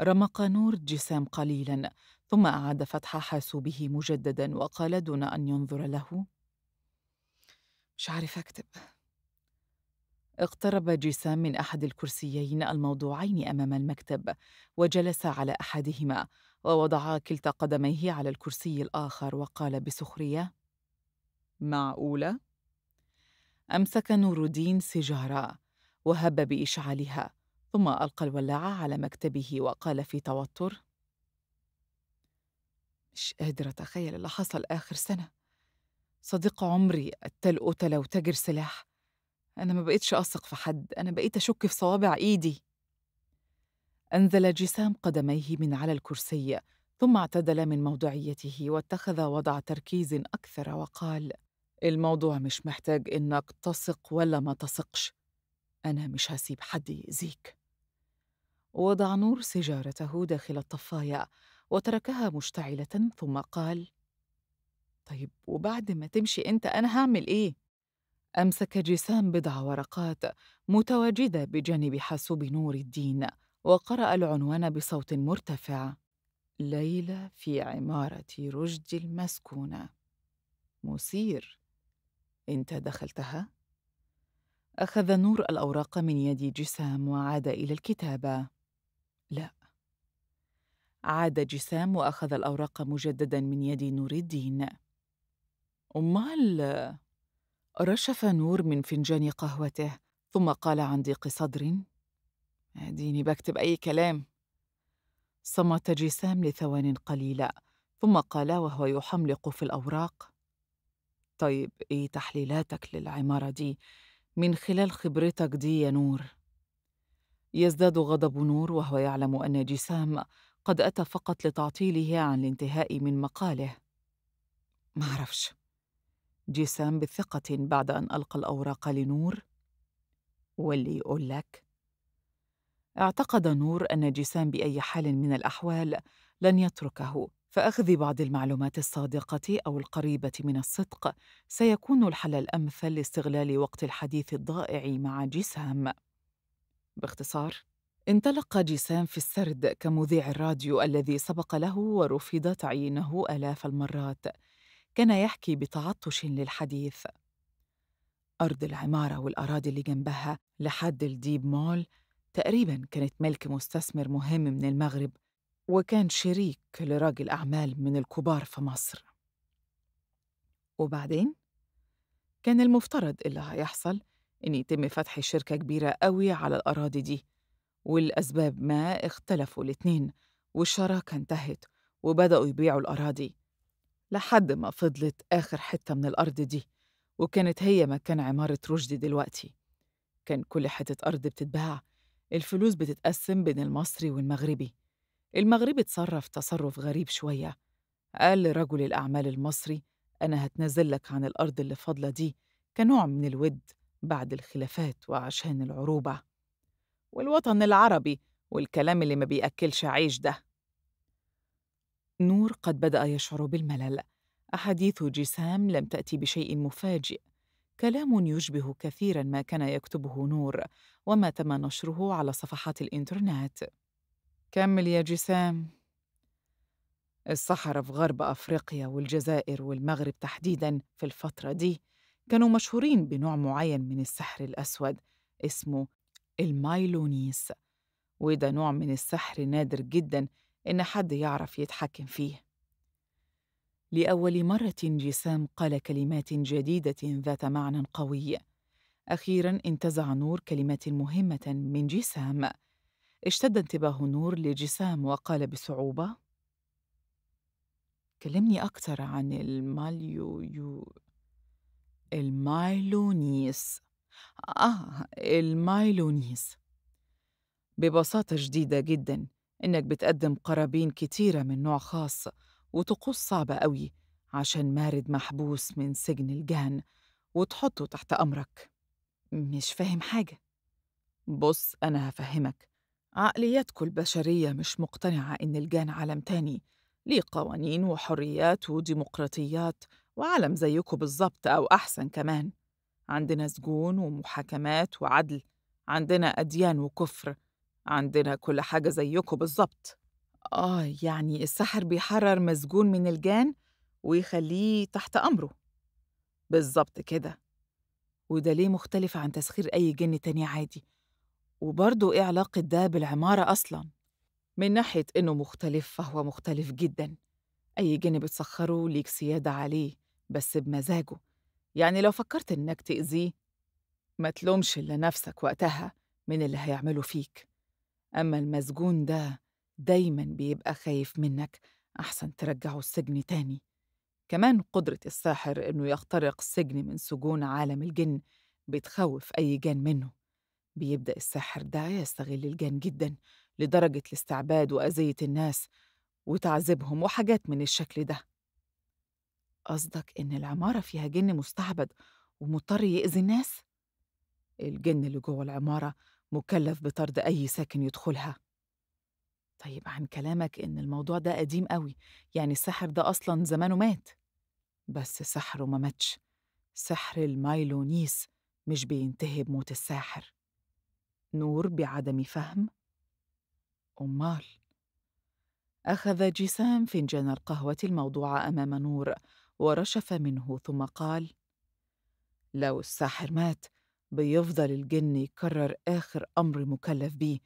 رمق نور جسام قليلاً ثم أعاد فتح حاسوبه مجدداً وقال دون أن ينظر له: مش عارف أكتب. اقترب جسام من أحد الكرسيين الموضوعين أمام المكتب وجلس على أحدهما ووضع كلتا قدميه على الكرسي الآخر وقال بسخرية: معقولة؟ أمسك نور الدين سيجارة وهب بإشعالها ثم ألقى الولاعة على مكتبه وقال في توتر: مش قادر أتخيل اللي حصل آخر سنة. صديق عمري قتل قتلة وتاجر سلاح. أنا ما بقيتش أثق في حد، أنا بقيت أشك في صوابع إيدي. أنزل جسام قدميه من على الكرسي ثم اعتدل من موضوعيته واتخذ وضع تركيز أكثر وقال: الموضوع مش محتاج إنك تثق ولا ما تثقش، أنا مش هسيب حد يأذيك. وضع نور سيجارته داخل الطفاية وتركها مشتعلة ثم قال: طيب وبعد ما تمشي أنت أنا هعمل إيه؟ أمسك جسام بضع ورقات متواجدة بجانب حاسوب نور الدين وقرأ العنوان بصوت مرتفع: ليلى في عمارة رشد المسكونة. مثير، أنت دخلتها؟ أخذ نور الأوراق من يد جسام وعاد إلى الكتابة. لا. عاد جسام وأخذ الأوراق مجددا من يد نور الدين. أمال؟ رشف نور من فنجان قهوته ثم قال عن ضيق صدر: أديني بكتب أي كلام. صمت جسام لثوان قليلة ثم قال وهو يحملق في الأوراق: طيب إيه تحليلاتك للعمارة دي من خلال خبرتك دي يا نور؟ يزداد غضب نور وهو يعلم أن جسام قد أتى فقط لتعطيله عن الانتهاء من مقاله. معرفش. جسام بثقة بعد أن ألقى الأوراق لنور: واللي يقول لك. اعتقد نور أن جسام بأي حال من الأحوال لن يتركه، فأخذ بعض المعلومات الصادقة أو القريبة من الصدق سيكون الحل الأمثل لاستغلال وقت الحديث الضائع مع جسام. باختصار، انطلق جسام في السرد كمذيع الراديو الذي سبق له ورفض تعيينه آلاف المرات. كان يحكي بتعطش للحديث: أرض العمارة والأراضي اللي جنبها لحد الديب مول تقريباً كانت ملك مستثمر مهم من المغرب، وكان شريك لراجل أعمال من الكبار في مصر. وبعدين كان المفترض اللي هيحصل إن يتم فتح شركة كبيرة قوي على الأراضي دي، والأسباب ما اختلفوا الاتنين والشراكة انتهت وبدأوا يبيعوا الأراضي لحد ما فضلت آخر حتة من الأرض دي، وكانت هي مكان عمارة رشدي دلوقتي. كان كل حتة أرض بتتباع الفلوس بتتقسم بين المصري والمغربي. المغربي اتصرف تصرف غريب شوية، قال لرجل الأعمال المصري أنا هتنزل لك عن الأرض اللي فاضلة دي كنوع من الود بعد الخلافات وعشان العروبة والوطن العربي والكلام اللي ما بيأكلش عيش ده. نور قد بدأ يشعر بالملل. أحاديث جسام لم تأتي بشيء مفاجئ، كلام يشبه كثيراً ما كان يكتبه نور وما تم نشره على صفحات الإنترنت. كمل يا جسام. الصحراء في غرب أفريقيا والجزائر والمغرب تحديداً في الفترة دي كانوا مشهورين بنوع معين من السحر الأسود اسمه المايلونيس، وده نوع من السحر نادر جداً إن حد يعرف يتحكم فيه. لأول مرة جسام قال كلمات جديدة ذات معنى قوي. أخيراً انتزع نور كلمات مهمة من جسام. اشتد انتباه نور لجسام وقال بصعوبة: كلمني أكتر عن المايلونيس. المايلونيس ببساطة شديدة جداً إنك بتقدم قرابين كتيرة من نوع خاص وطقوس صعبة قوي عشان مارد محبوس من سجن الجهن وتحطه تحت أمرك. مش فاهم حاجة. بص أنا هفهمك. عقلياتكم البشرية مش مقتنعة إن الجان عالم تاني ليه قوانين وحريات وديمقراطيات وعالم زيكم بالظبط أو أحسن كمان. عندنا سجون ومحاكمات وعدل، عندنا أديان وكفر، عندنا كل حاجة زيكم بالظبط. يعني السحر بيحرر مسجون من الجان ويخليه تحت أمره بالظبط كده. وده ليه مختلف عن تسخير أي جن تاني عادي؟ وبرضه إيه علاقة ده بالعمارة أصلاً؟ من ناحية إنه مختلف فهو مختلف جداً. أي جن بتسخره ليك سيادة عليه بس بمزاجه، يعني لو فكرت إنك تأذيه ما تلومش إلا نفسك وقتها من اللي هيعمله فيك. أما المسجون ده دايماً بيبقى خايف منك، أحسن ترجعه السجن تاني. كمان قدرة الساحر إنه يخترق سجن من سجون عالم الجن بتخوف أي جن منه. بيبدأ الساحر ده يستغل الجن جداً لدرجة الاستعباد وأذية الناس وتعذيبهم وحاجات من الشكل ده. قصدك إن العمارة فيها جن مستعبد ومضطر يأذي الناس؟ الجن اللي جوه العمارة مكلف بطرد أي ساكن يدخلها. طيب عن كلامك إن الموضوع ده قديم قوي، يعني السحر ده أصلاً زمانه مات. بس سحره ما ماتش. سحر المايلونيس مش بينتهي بموت الساحر. نور بعدم فهم. أمال؟ أخذ جسام فنجان القهوة الموضوع أمام نور ورشف منه ثم قال: لو الساحر مات بيفضل الجن يكرر آخر أمر مكلف بيه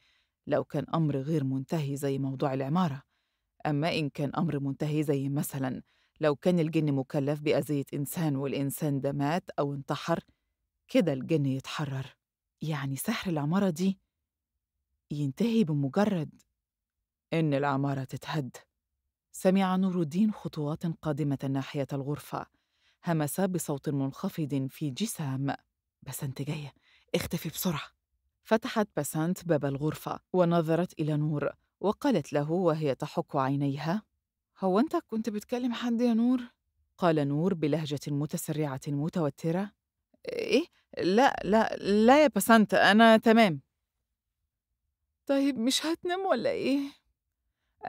لو كان أمر غير منتهي زي موضوع العمارة. أما إن كان أمر منتهي زي مثلا لو كان الجن مكلف بأذية إنسان والإنسان ده مات أو انتحر، كده الجن يتحرر. يعني سحر العمارة دي ينتهي بمجرد إن العمارة تتهد. سمع نور الدين خطوات قادمة ناحية الغرفة. همس بصوت منخفض في جسام: بسنت جاية، اختفي بسرعة. فتحت بسنت باب الغرفة ونظرت إلى نور وقالت له وهي تحك عينيها: هو أنت كنت بتكلم حد يا نور؟ قال نور بلهجة متسرعة متوترة: إيه؟ لا لا لا يا بسنت، أنا تمام. طيب مش هتنام ولا إيه؟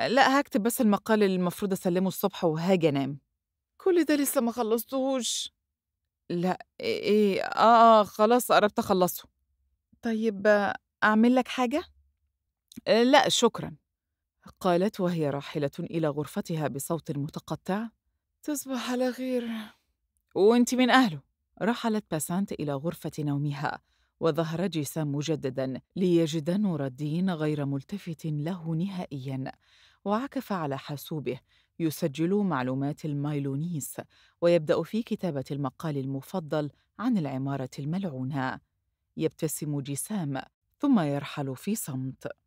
لا هكتب بس المقال اللي المفروض أسلمه الصبح وهاجي أنام. كل ده لسه ما خلصتهوش. لا إيه خلاص قربت أخلصه. طيب أعمل لك حاجة؟ لا شكرا، قالت وهي راحلة إلى غرفتها بصوت متقطع: تصبح على خير. وأنت من أهله. رحلت بسنت إلى غرفة نومها وظهر جسام مجدداً ليجد نور الدين غير ملتفت له نهائياً، وعكف على حاسوبه يسجل معلومات المايلونيس ويبدأ في كتابة المقال المفضل عن العمارة الملعونة. يبتسم جسام ثم يرحل في صمت.